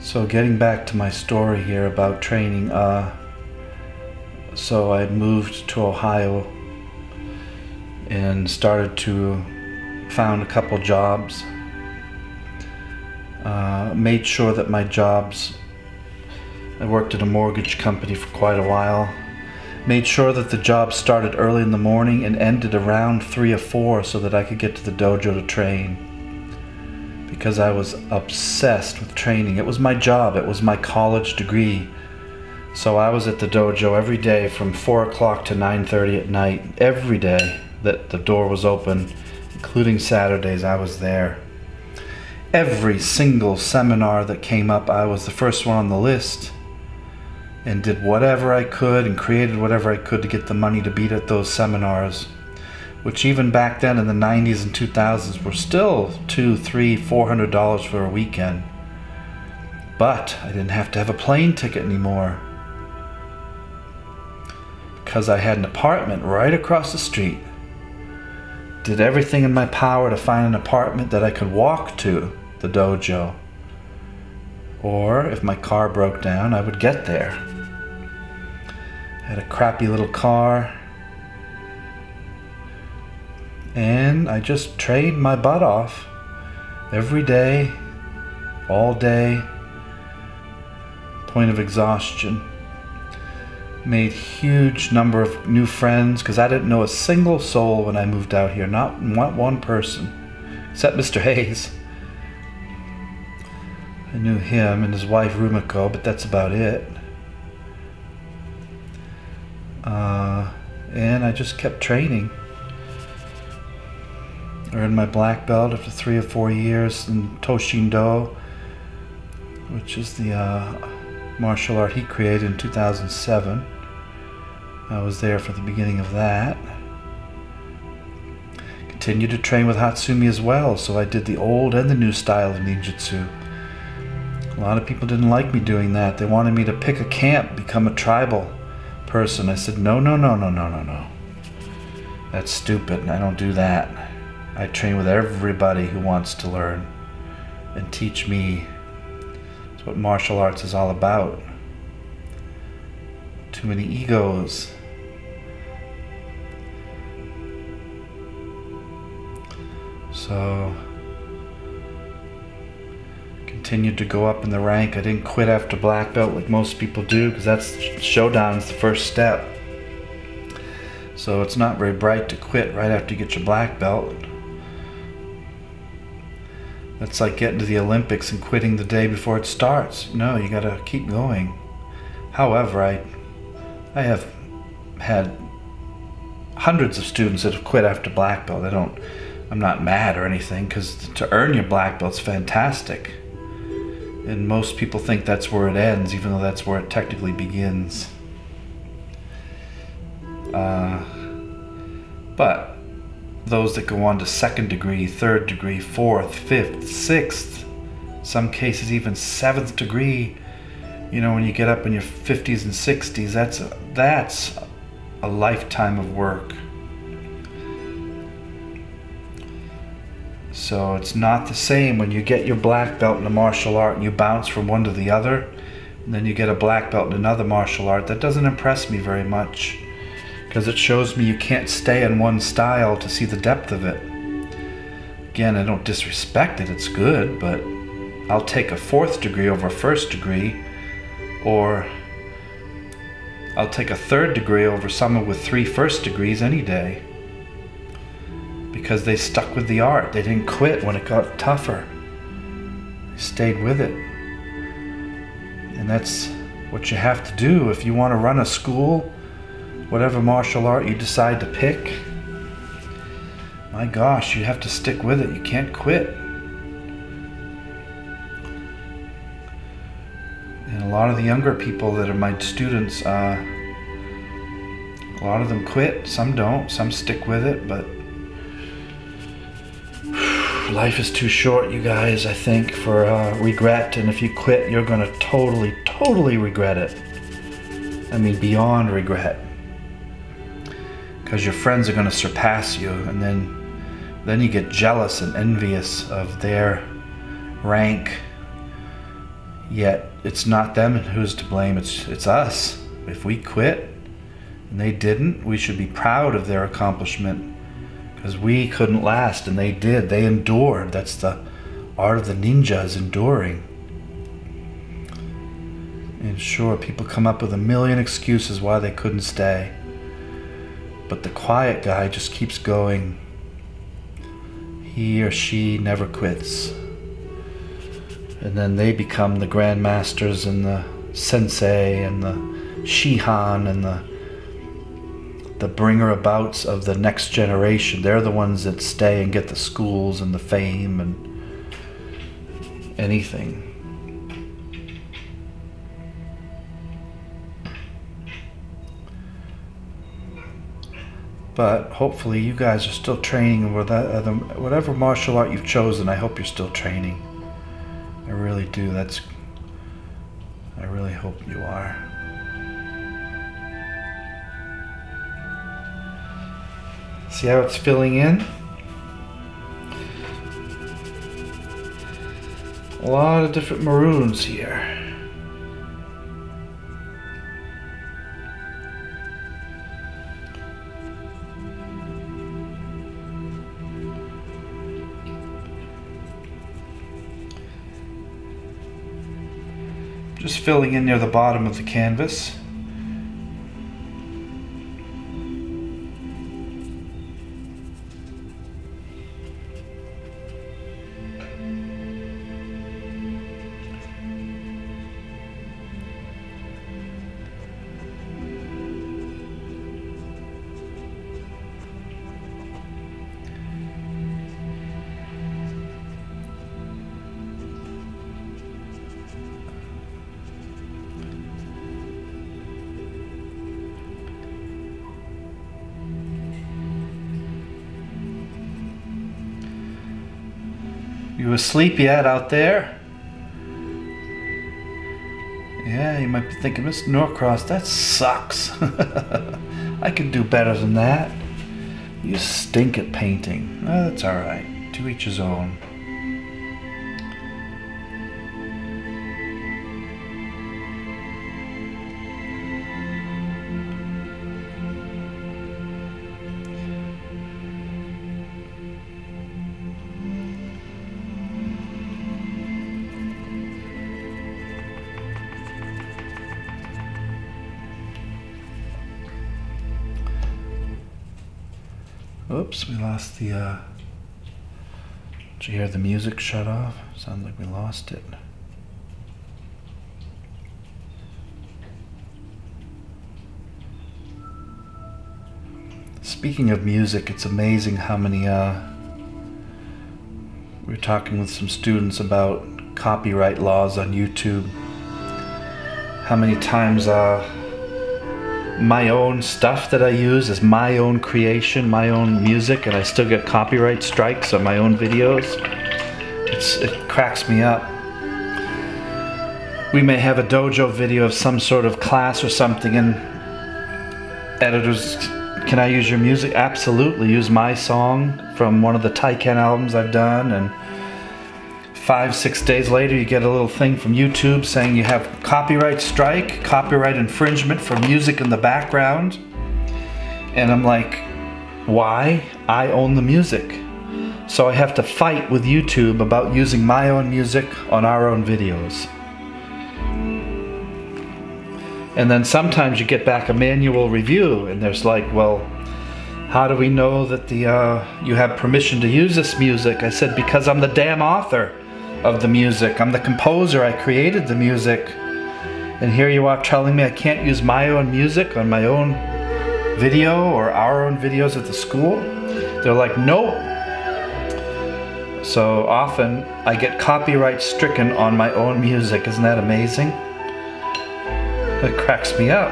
So getting back to my story here about training, so I moved to Ohio and started to found a couple jobs, made sure that my jobs, I worked at a mortgage company for quite a while, made sure that the job started early in the morning and ended around 3 or 4 so that I could get to the dojo to train. Because I was obsessed with training. It was my job, it was my college degree. So I was at the dojo every day from 4 o'clock to 9:30 at night. Every day that the door was open, including Saturdays, I was there. Every single seminar that came up, I was the first one on the list and did whatever I could and created whatever I could to get the money to beat at those seminars, which even back then in the 90s and 2000s were still $200, $300, $400 for a weekend. But I didn't have to have a plane ticket anymore because I had an apartment right across the street. Did everything in my power to find an apartment that I could walk to the dojo. Or if my car broke down, I would get there. I had a crappy little car. And I just trained my butt off every day, all day, point of exhaustion. Made huge number of new friends because I didn't know a single soul when I moved out here, not one person, except Mr. Hayes. I knew him and his wife, Rumiko, but that's about it. And I just kept training. I earned my black belt after 3 or 4 years in Toshindo, which is the martial art he created in 2007. I was there for the beginning of that. Continued to train with Hatsumi as well, so I did the old and the new style of ninjutsu. A lot of people didn't like me doing that. They wanted me to pick a camp, become a tribal person. I said, no, no, no, no, no, no, no. That's stupid, and I don't do that. I train with everybody who wants to learn and teach me. That's what martial arts is all about. Too many egos. So continued to go up in the rank. I didn't quit after black belt like most people do, because that's showdown's the first step. So it's not very bright to quit right after you get your black belt. That's like getting to the Olympics and quitting the day before it starts. No, you gotta keep going. However, I have had hundreds of students that have quit after black belt. I'm not mad or anything, because to earn your black belt's fantastic. And most people think that's where it ends, even though that's where it technically begins. But those that go on to 2nd degree, 3rd degree, 4th, 5th, 6th, some cases even 7th degree, you know, when you get up in your 50s and 60s, that's a lifetime of work. So it's not the same when you get your black belt in a martial art and you bounce from one to the other, and then you get a black belt in another martial art. That doesn't impress me very much, because it shows me you can't stay in one style to see the depth of it. Again, I don't disrespect it, it's good, but I'll take a 4th degree over a 1st degree, or I'll take a 3rd degree over someone with 3 1st degrees any day. Because they stuck with the art. They didn't quit when it got tougher. They stayed with it. And that's what you have to do if you want to run a school, whatever martial art you decide to pick. My gosh, you have to stick with it. You can't quit. And a lot of the younger people that are my students, a lot of them quit. Some don't. Some stick with it, but life is too short, you guys, I think, for regret. And if you quit, you're gonna totally, totally regret it. I mean, beyond regret. Because your friends are gonna surpass you, and then you get jealous and envious of their rank. Yet, it's not them who's to blame, it's us. If we quit, and they didn't, we should be proud of their accomplishment. Because we couldn't last, and they did. They endured. That's the art of the ninja, is enduring. And sure, people come up with a million excuses why they couldn't stay. But the quiet guy just keeps going. He or she never quits. And then they become the grandmasters and the sensei and the Shihan and the bringer-abouts of the next generation. They're the ones that stay and get the schools and the fame and anything. But hopefully you guys are still training with whatever martial art you've chosen. I hope you're still training. I really do. I really hope you are. See how it's filling in? A lot of different maroons here. Just filling in near the bottom of the canvas. Asleep yet out there? Yeah, you might be thinking, Mr. Norcross, that sucks. I can do better than that. You stink at painting. Oh, that's all right. To each his own. Oops, we lost the, did you hear the music shut off? Sounds like we lost it. Speaking of music, it's amazing how many, we were talking with some students about copyright laws on YouTube. How many times, my own stuff that I use is my own creation, my own music, and I still get copyright strikes on my own videos. It cracks me up. We may have a dojo video of some sort of class or something, and editors, can I use your music? Absolutely, use my song from one of the Taikai albums I've done, and 5-6 days later you get a little thing from YouTube saying you have copyright strike, copyright infringement for music in the background. And I'm like, why? I own the music. So I have to fight with YouTube about using my own music on our own videos. And then sometimes you get back a manual review and there's like, well, how do we know that the you have permission to use this music? I said, because I'm the damn author of the music. I'm the composer. I created the music. And here you are telling me I can't use my own music on my own video or our own videos at the school? They're like, nope. So often I get copyright stricken on my own music. Isn't that amazing? That cracks me up.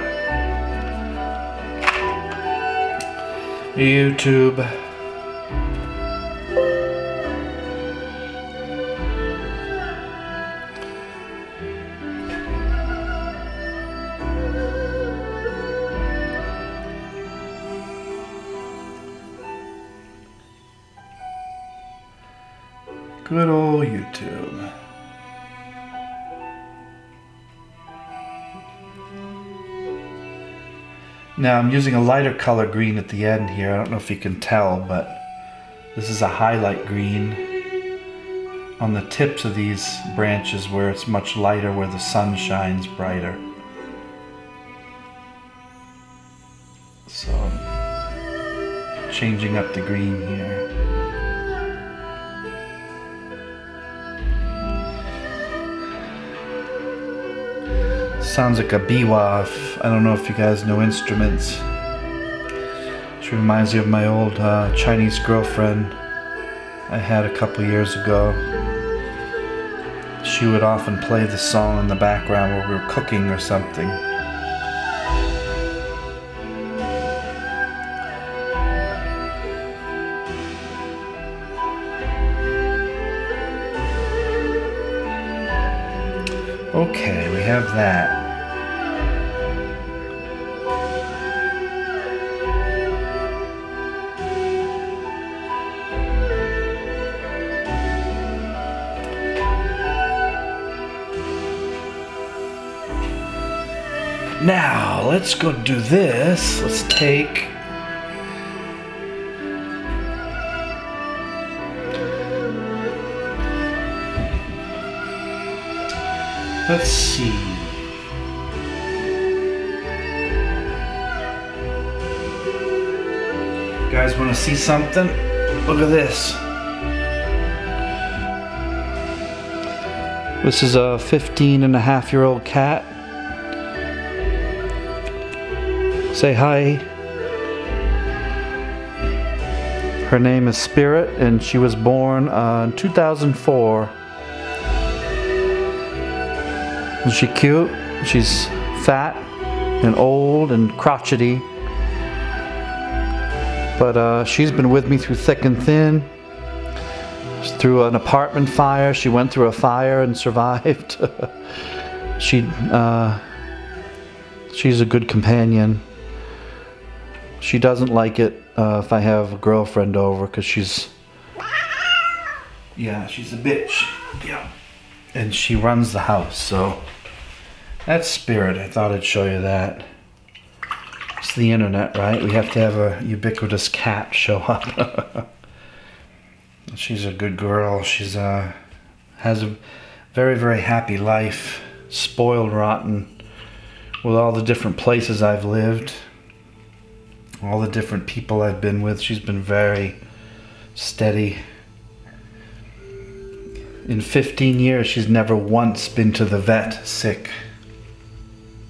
YouTube. Good old YouTube. Now I'm using a lighter color green at the end here. I don't know if you can tell, but this is a highlight green on the tips of these branches where it's much lighter, where the sun shines brighter. So I'm changing up the green here. sounds like a biwa. I don't know if you guys know instruments. She reminds me of my old Chinese girlfriend I had a couple years ago. She would often play the song in the background while we were cooking or something. Okay, we have that. Now, let's go do this. Let's take... Let's see. You guys want to see something? Look at this. This is a 15-and-a-half-year-old cat. Say hi. Her name is Spirit, and she was born in 2004. Is she cute? She's fat and old and crotchety. But she's been with me through thick and thin. Through an apartment fire. She went through a fire and survived. She's a good companion. She doesn't like it if I have a girlfriend over because she's... Yeah, she's a bitch. Yeah. And she runs the house, so that's Spirit. I thought I'd show you that. It's the internet, right? We have to have a ubiquitous cat show up. She's a good girl. She's has a very, very happy life. Spoiled rotten with all the different places I've lived, all the different people I've been with. She's been very steady. In 15 years, she's never once been to the vet sick.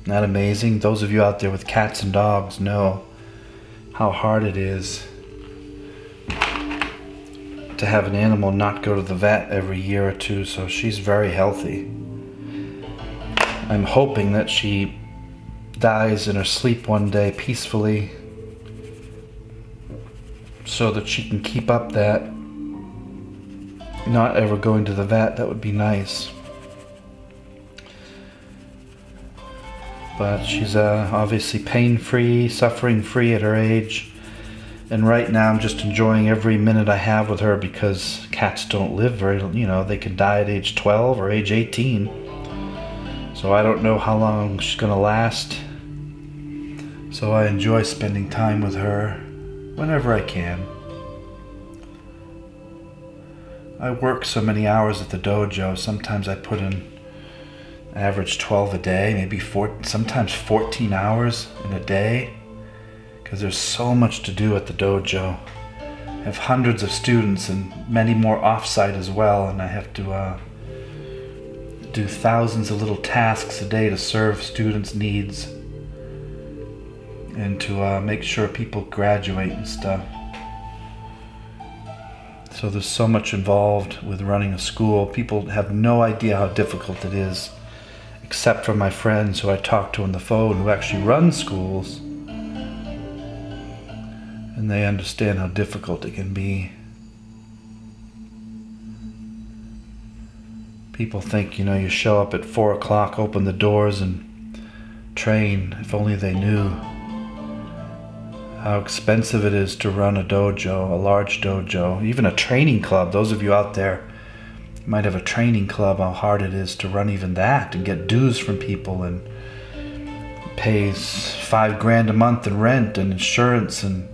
Isn't that amazing? Those of you out there with cats and dogs know how hard it is to have an animal not go to the vet every year or two, so she's very healthy. I'm hoping that she dies in her sleep one day peacefully so that she can keep up that not ever going to the vet. That would be nice. But she's obviously pain-free, suffering-free at her age. And right now I'm just enjoying every minute I have with her because cats don't live very, you know, they can die at age 12 or age 18. So I don't know how long she's gonna last. So I enjoy spending time with her whenever I can. I work so many hours at the dojo. Sometimes I put in average 12 a day, maybe sometimes 14 hours in a day, because there's so much to do at the dojo. I have hundreds of students and many more offsite as well, and I have to do thousands of little tasks a day to serve students' needs and to make sure people graduate and stuff. So there's so much involved with running a school. People have no idea how difficult it is, except for my friends who I talk to on the phone who actually run schools. And they understand how difficult it can be. People think, you know, you show up at 4 o'clock, open the doors and train. If only they knew how expensive it is to run a dojo, a large dojo, even a training club. Those of you out there might have a training club, how hard it is to run even that and get dues from people and pay $5 grand a month in rent and insurance and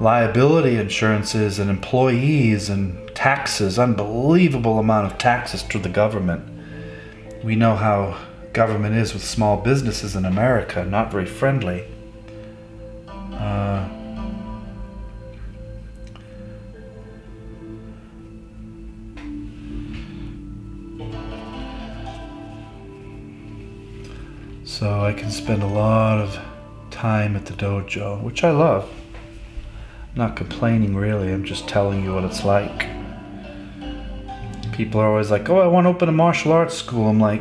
liability insurances and employees and taxes, unbelievable amount of taxes to the government. We know how government is with small businesses in America, not very friendly. So I can spend a lot of time at the dojo, which I love. I'm not complaining really, I'm just telling you what it's like. People are always like, oh, I want to open a martial arts school. I'm like,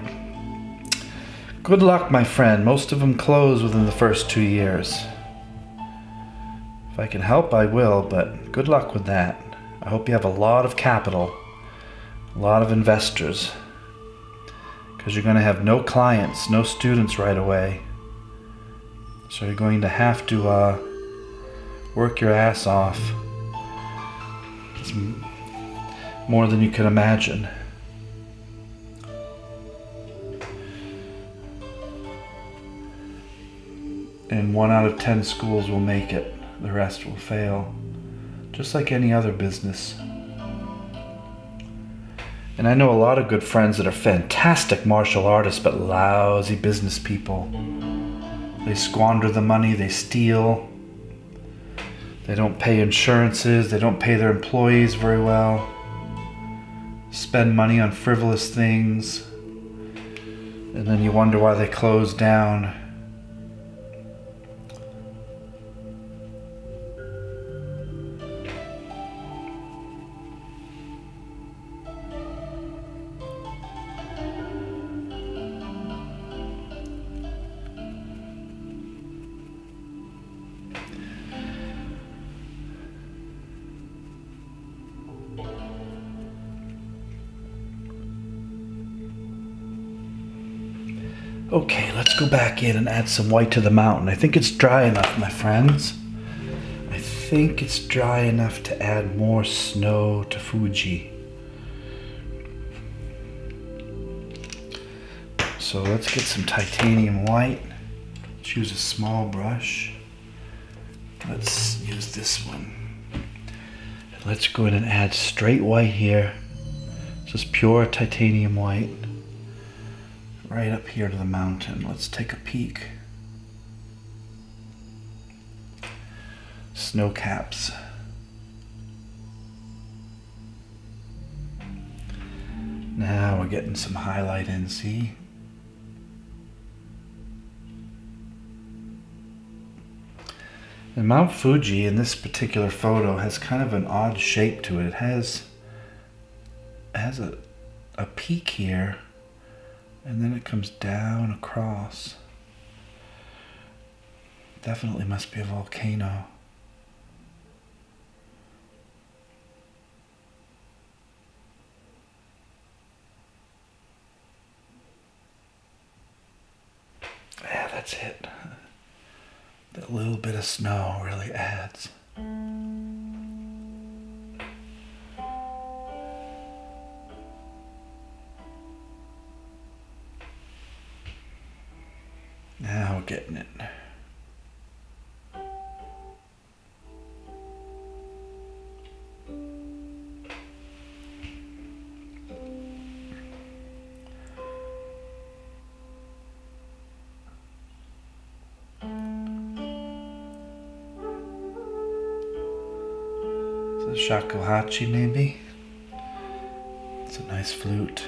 good luck, my friend. Most of them close within the first 2 years. If I can help, I will, but good luck with that. I hope you have a lot of capital, a lot of investors, because you're going to have no clients, no students right away. So you're going to have to work your ass off. It's more than you can imagine. And 1 out of 10 schools will make it. The rest will fail, just like any other business. And I know a lot of good friends that are fantastic martial artists, but lousy business people. They squander the money, they steal, they don't pay insurances, they don't pay their employees very well, spend money on frivolous things, and then you wonder why they close down. Okay, let's go back in and add some white to the mountain. I think it's dry enough, my friends. I think it's dry enough to add more snow to Fuji. So let's get some titanium white. Let's use a small brush. Let's use this one. And let's go in and add straight white here. This is pure titanium white. Right up here to the mountain. Let's take a peek. Snow caps. Now we're getting some highlight in, see? And Mount Fuji in this particular photo has kind of an odd shape to it. It has a peak here, and then it comes down across. Definitely must be a volcano. Yeah, that's it. That little bit of snow really adds. Now we're getting it. Is it Shakuhachi maybe? It's a nice flute.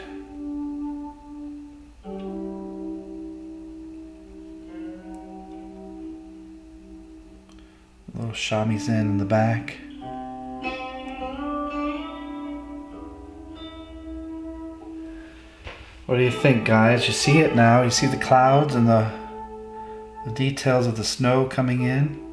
Shamisen in the back. What do you think, guys? You see it now? You see the clouds and the details of the snow coming in?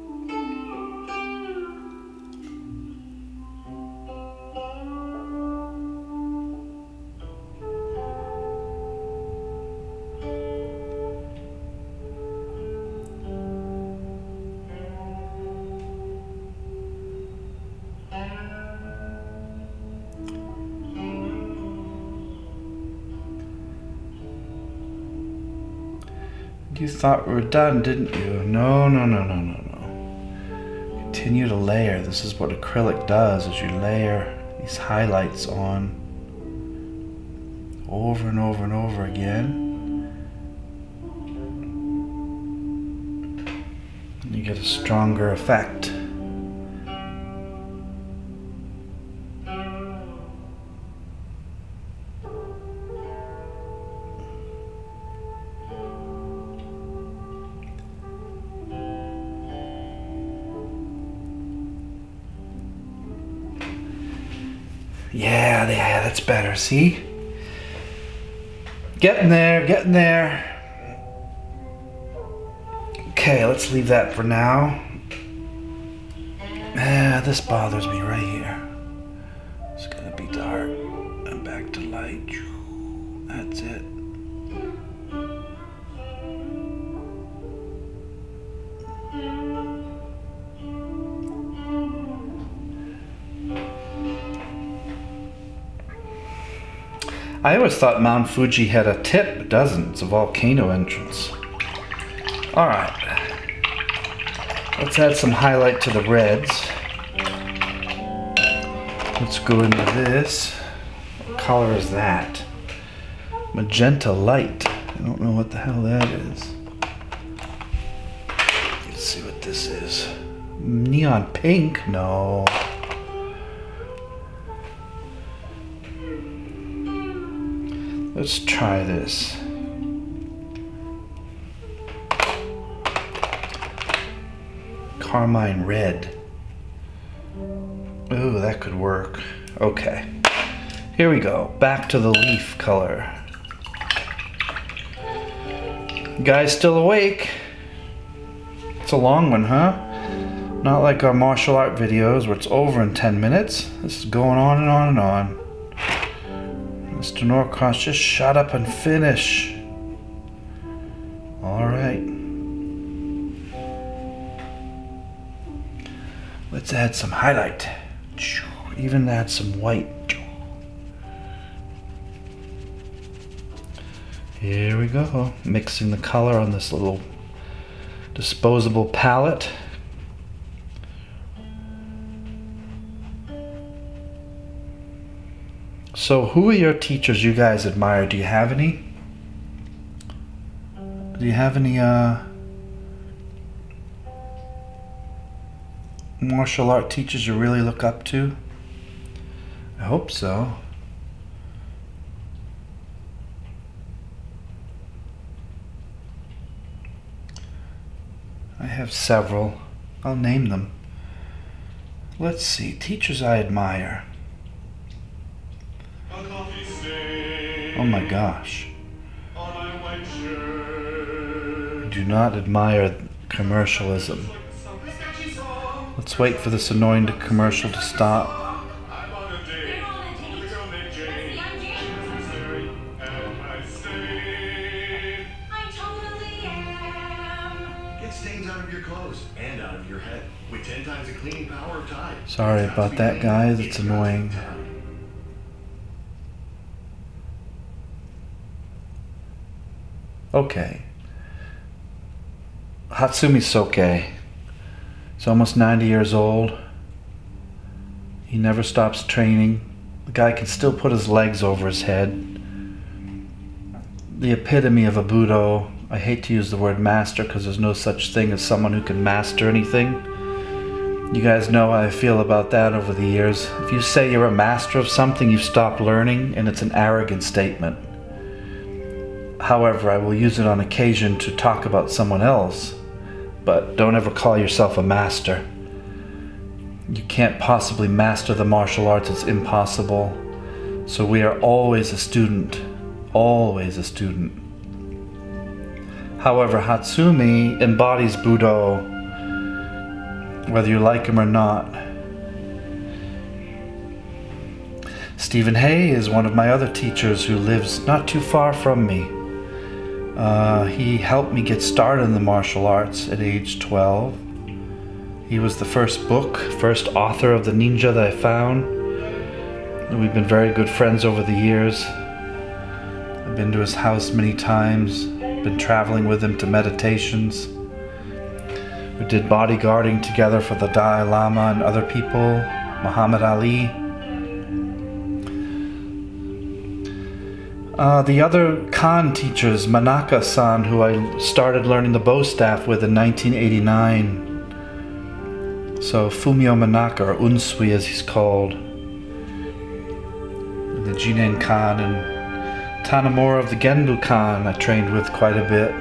You thought we were done, didn't you? No, no, no, no, no, no. Continue to layer. This is what acrylic does, is you layer these highlights on over and over and over again. And you get a stronger effect. Yeah, that's better, see? Getting there, getting there. Okay, let's leave that for now. This bothers me right here. It's gonna be dark and back to light. That's it. I always thought Mount Fuji had a tip, but doesn't. It's a volcano entrance. All right. Let's add some highlight to the reds. Let's go into this. What color is that? Magenta light. I don't know what the hell that is. Let's see what this is. Neon pink? No. Let's try this. Carmine red. Ooh, that could work. Okay. Here we go. Back to the leaf color. You guys still awake? It's a long one, huh? Not like our martial art videos where it's over in 10 minutes. This is going on and on and on. Mr. Norcross, just shut up and finish. All right. Let's add some highlight. Even add some white. Here we go. Mixing the color on this little disposable palette. So who are your teachers you guys admire? Do you have any? Do you have any martial art teachers you really look up to? I hope so. I have several. I'll name them. Let's see, teachers I admire. Oh my gosh. Do not admire commercialism. Let's wait for this annoying commercial to stop. Sorry about that, guys. It's annoying. Okay. Hatsumi Soke. He's almost 90 years old. He never stops training. The guy can still put his legs over his head. The epitome of a Budo. I hate to use the word master because there's no such thing as someone who can master anything. You guys know how I feel about that over the years. If you say you're a master of something, you've stopped learning, and it's an arrogant statement. However, I will use it on occasion to talk about someone else, but don't ever call yourself a master. You can't possibly master the martial arts, it's impossible. So we are always a student, always a student. However, Hatsumi embodies Budo, whether you like him or not. Stephen Hayes is one of my other teachers who lives not too far from me. He helped me get started in the martial arts at age 12. He was the first author of the ninja that I found. And we've been very good friends over the years. I've been to his house many times, been traveling with him to meditations. We did bodyguarding together for the Dalai Lama and other people, Muhammad Ali. The other Khan teachers, Manaka-san, who I started learning the bow staff with in 1989. So Fumio Manaka, or Unsui as he's called. The Jinen Khan and Tanamura of the Gendu Khan I trained with quite a bit.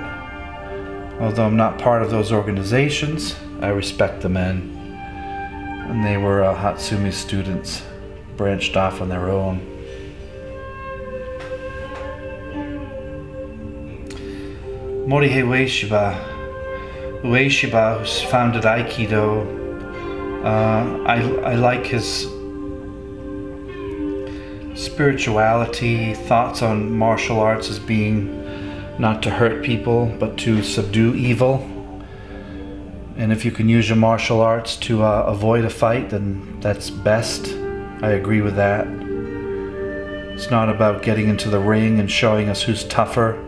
Although I'm not part of those organizations, I respect the men. And they were Hatsumi's students. branched off on their own. Morihei Ueshiba, who's founded Aikido, I like his spirituality, thoughts on martial arts as being not to hurt people, but to subdue evil. And if you can use your martial arts to avoid a fight, then that's best. I agree with that. It's not about getting into the ring and showing us who's tougher,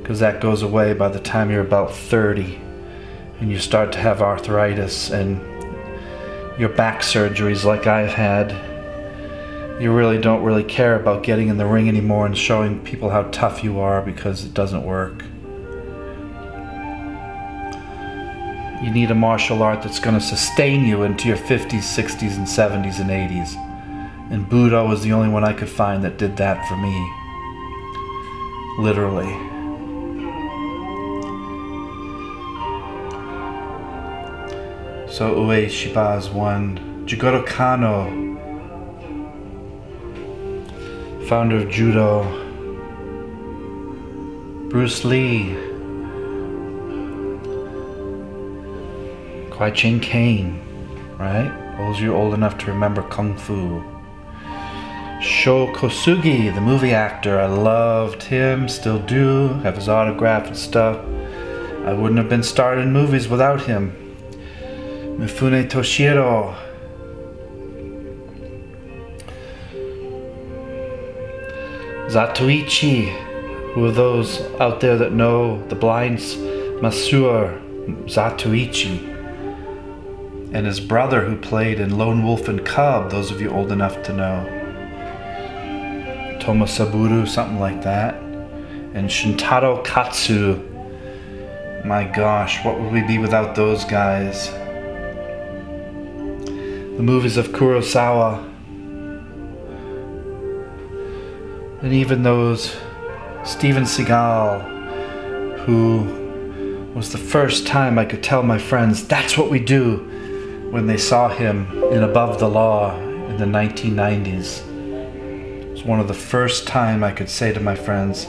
because that goes away by the time you're about 30 and you start to have arthritis and your back surgeries like I've had. You don't really care about getting in the ring anymore and showing people how tough you are, because it doesn't work. You need a martial art that's going to sustain you into your 50s, 60s, and 70s, and 80s. And Budo was the only one I could find that did that for me. Literally. So Ueshiba is one. Jigoro Kano, founder of Judo. Bruce Lee. Kwai Ching Kane, right? Those of you old enough to remember Kung Fu. Sho Kosugi, the movie actor. I loved him, still do. Have his autograph and stuff. I wouldn't have been starred in movies without him. Mifune Toshirô, Zatoichi, who are those out there that know the blinds? Master Zatoichi and his brother who played in Lone Wolf and Cub, those of you old enough to know. Tomosaburo, something like that. And Shintaro Katsu. My gosh, what would we be without those guys? The movies of Kurosawa, and even those Steven Seagal, who was the first time I could tell my friends, that's what we do, when they saw him in Above the Law in the 1990s. It was one of the first time I could say to my friends,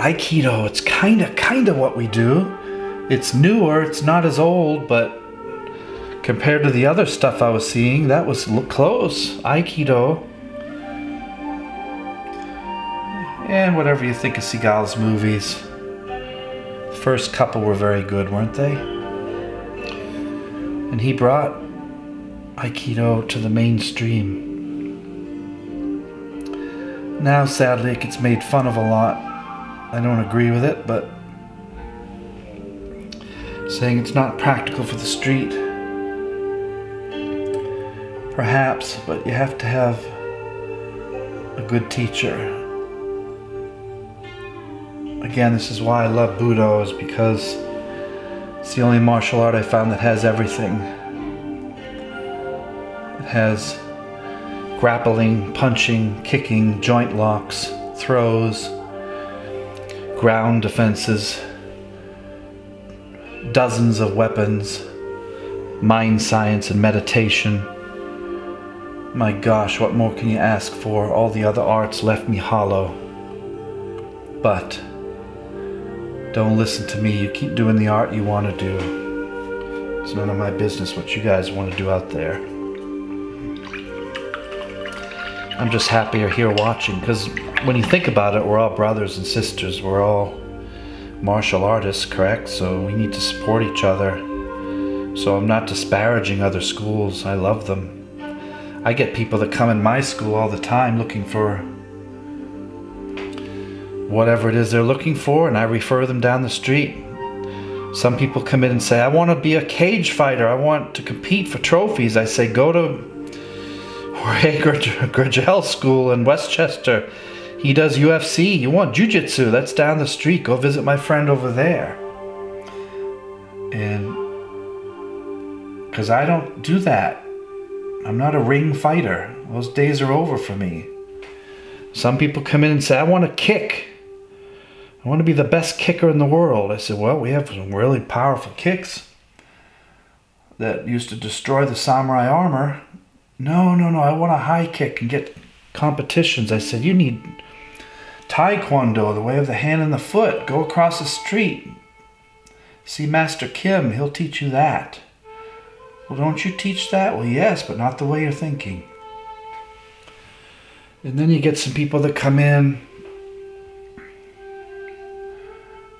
Aikido, it's kinda what we do. It's newer, it's not as old, but compared to the other stuff I was seeing, that was close. Aikido. And whatever you think of Seagal's movies. The first couple were very good, weren't they? And he brought Aikido to the mainstream. Now, sadly, it gets made fun of a lot. I don't agree with it, but saying it's not practical for the street. Perhaps, but you have to have a good teacher. Again, this is why I love Budo, is because it's the only martial art I found that has everything. It has grappling, punching, kicking, joint locks, throws, ground defenses, dozens of weapons, mind science and meditation. My gosh, what more can you ask for? All the other arts left me hollow. But don't listen to me. You keep doing the art you want to do. It's none of my business what you guys want to do out there. I'm just happy you're here watching, because when you think about it, we're all brothers and sisters. We're all martial artists, correct? So we need to support each other. So I'm not disparaging other schools. I love them. I get people that come in my school all the time looking for whatever it is they're looking for, and I refer them down the street. Some people come in and say, I want to be a cage fighter. I want to compete for trophies. I say, go to Jorge Gurgel's school in Westchester. He does UFC. You want jiu-jitsu? That's down the street. Go visit my friend over there. And because I don't do that. I'm not a ring fighter. Those days are over for me. Some people come in and say, I want to kick. I want to be the best kicker in the world. I said, well, we have some really powerful kicks that used to destroy the samurai armor. No, I want a high kick and get competitions. I said, you need Taekwondo, the way of the hand and the foot. Go across the street. See Master Kim, he'll teach you that. Well, don't you teach that? Well, yes, but not the way you're thinking. And then you get some people that come in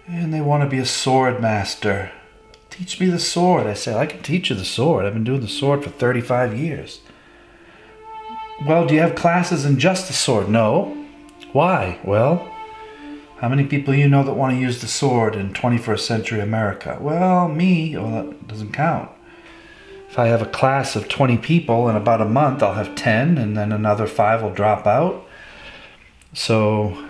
and they want to be a sword master. Teach me the sword. I say, I can teach you the sword. I've been doing the sword for 35 years. Well, do you have classes in just the sword? No. Why? Well, how many people you know that want to use the sword in 21st century America? Well, me. Well, that doesn't count. If I have a class of 20 people in about a month, I'll have 10, and then another 5 will drop out. So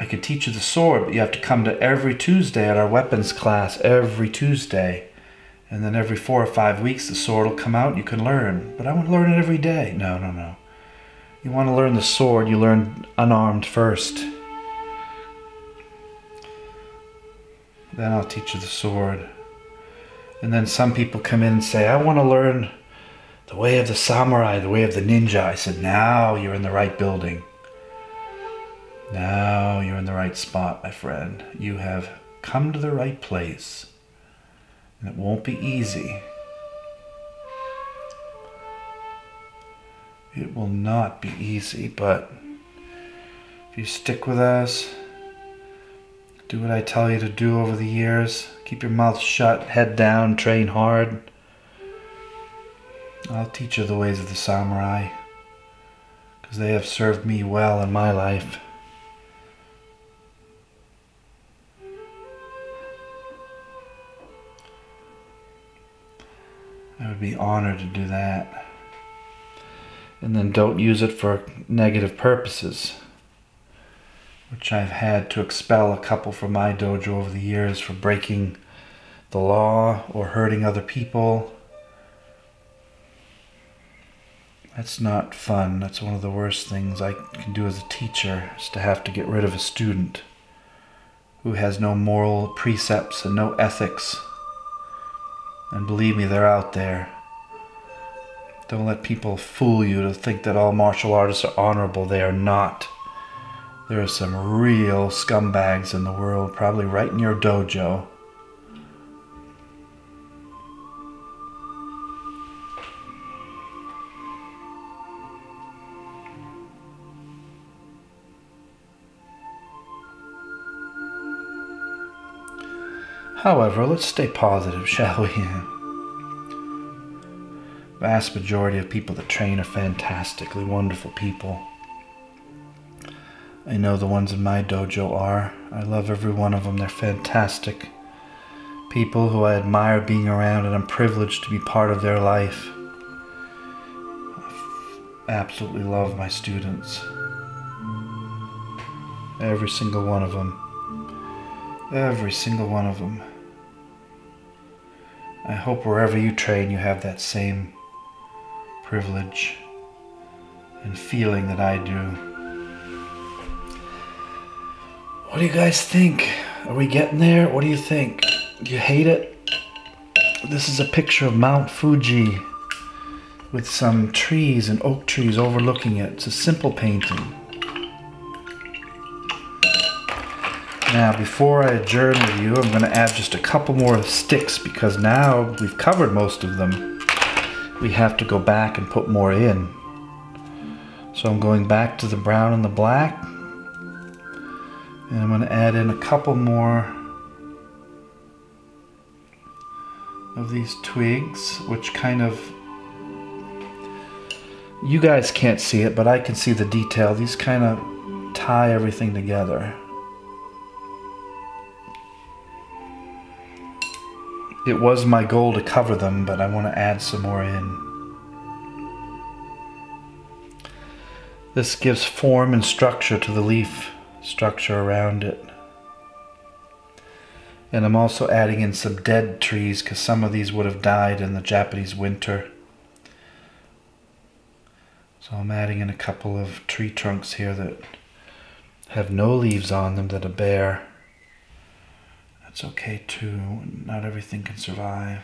I could teach you the sword, but you have to come to every Tuesday at our weapons class, every Tuesday. And then every 4 or 5 weeks, the sword will come out and you can learn. But I want to learn it every day. No. You want to learn the sword, you learn unarmed first. Then I'll teach you the sword. And then some people come in and say, I want to learn the way of the samurai, the way of the ninja. I said, now you're in the right building. Now you're in the right spot, my friend. You have come to the right place. And it won't be easy. It will not be easy, but if you stick with us, do what I tell you to do over the years. Keep your mouth shut, head down, train hard. I'll teach you the ways of the samurai, because they have served me well in my life. I would be honored to do that. And then don't use it for negative purposes, which I've had to expel a couple from my dojo over the years for breaking the law or hurting other people. That's not fun. That's one of the worst things I can do as a teacher, is to have to get rid of a student who has no moral precepts and no ethics. And believe me, they're out there. Don't let people fool you to think that all martial artists are honorable. They are not. There are some real scumbags in the world, probably right in your dojo. However, let's stay positive, shall we? The vast majority of people that train are fantastically wonderful people. I know the ones in my dojo are. I love every one of them. They're fantastic people who I admire being around, and I'm privileged to be part of their life. I absolutely love my students. Every single one of them. Every single one of them. I hope wherever you train you have that same privilege and feeling that I do. What do you guys think? Are we getting there? What do you think? Do you hate it? This is a picture of Mount Fuji with some trees and oak trees overlooking it. It's a simple painting. Now, before I adjourn with you, I'm going to add just a couple more sticks, because now we've covered most of them. We have to go back and put more in. So I'm going back to the brown and the black. And I'm going to add in a couple more of these twigs, which kind of, you guys can't see it, but I can see the detail. These kind of tie everything together. It was my goal to cover them, but I want to add some more in. This gives form and structure to the leaf structure around it. And I'm also adding in some dead trees, because some of these would have died in the Japanese winter. So I'm adding in a couple of tree trunks here that have no leaves on them, that are bare. That's okay too, not everything can survive.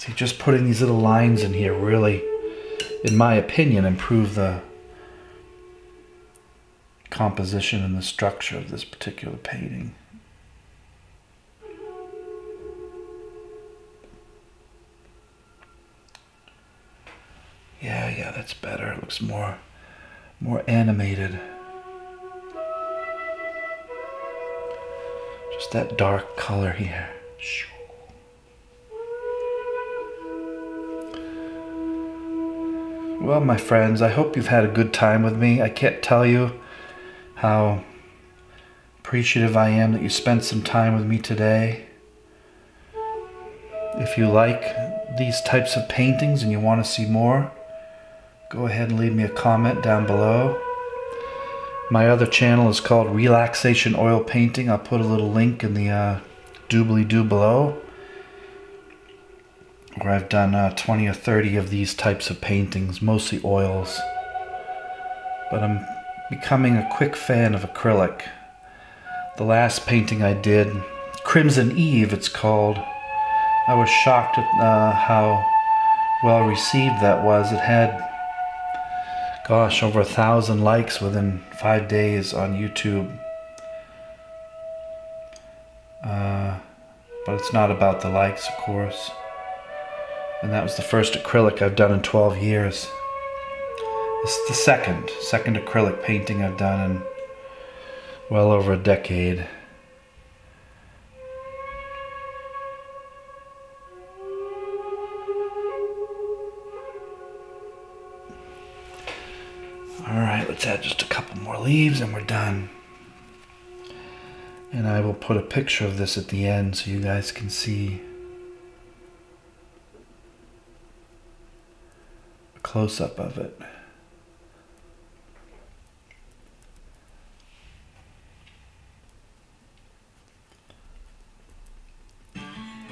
See, just putting these little lines in here really, in my opinion, improve the composition and the structure of this particular painting. Yeah, yeah, that's better. It looks more animated. Just that dark color here. Well, my friends, I hope you've had a good time with me. I can't tell you how appreciative I am that you spent some time with me today. If you like these types of paintings and you want to see more, go ahead and leave me a comment down below. My other channel is called Relaxation Oil Painting. I'll put a little link in the doobly-doo below, where I've done 20 or 30 of these types of paintings, mostly oils. But I'm becoming a quick fan of acrylic. The last painting I did, Crimson Eve it's called, I was shocked at how well received that was. It had, gosh, over 1,000 likes within 5 days on YouTube. But it's not about the likes, of course. And that was the first acrylic I've done in 12 years. It's the second acrylic painting I've done in well over a decade. Let's add just a couple more leaves and we're done. And I will put a picture of this at the end so you guys can see a close-up of it.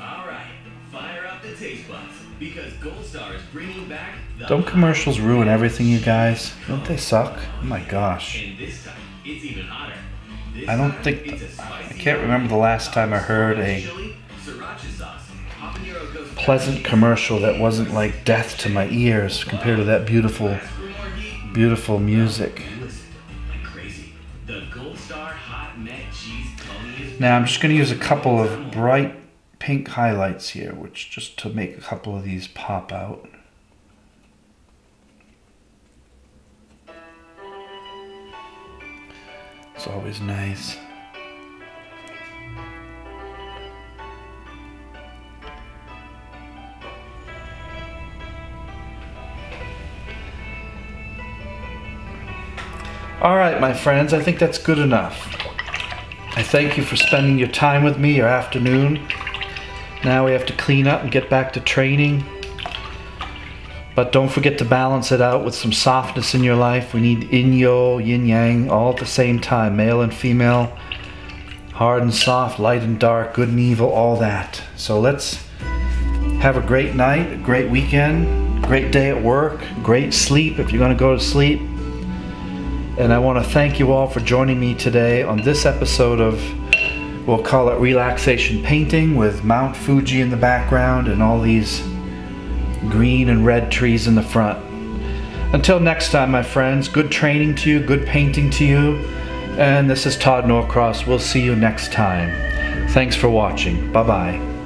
Alright, fire up the taste buds because Gold Star is bringing back. Don't commercials ruin everything, you guys? Don't they suck? Oh my gosh. I don't think... I can't remember the last time I heard a pleasant commercial that wasn't like death to my ears compared to that beautiful, beautiful music. Now I'm just going to use a couple of bright pink highlights here, which just to make a couple of these pop out. It's always nice. All right, my friends, I think that's good enough. I thank you for spending your time with me, your afternoon. Now we have to clean up and get back to training. But don't forget to balance it out with some softness in your life. We need yin-yo, yin-yang, all at the same time. Male and female, hard and soft, light and dark, good and evil, all that. So let's have a great night, a great weekend, great day at work, great sleep if you're going to go to sleep. And I want to thank you all for joining me today on this episode of, we'll call it Relaxation Painting, with Mount Fuji in the background and all these green and red trees in the front. Until next time, my friends, good training to you, good painting to you, and this is Todd Norcross. We'll see you next time. Thanks for watching. Bye-bye.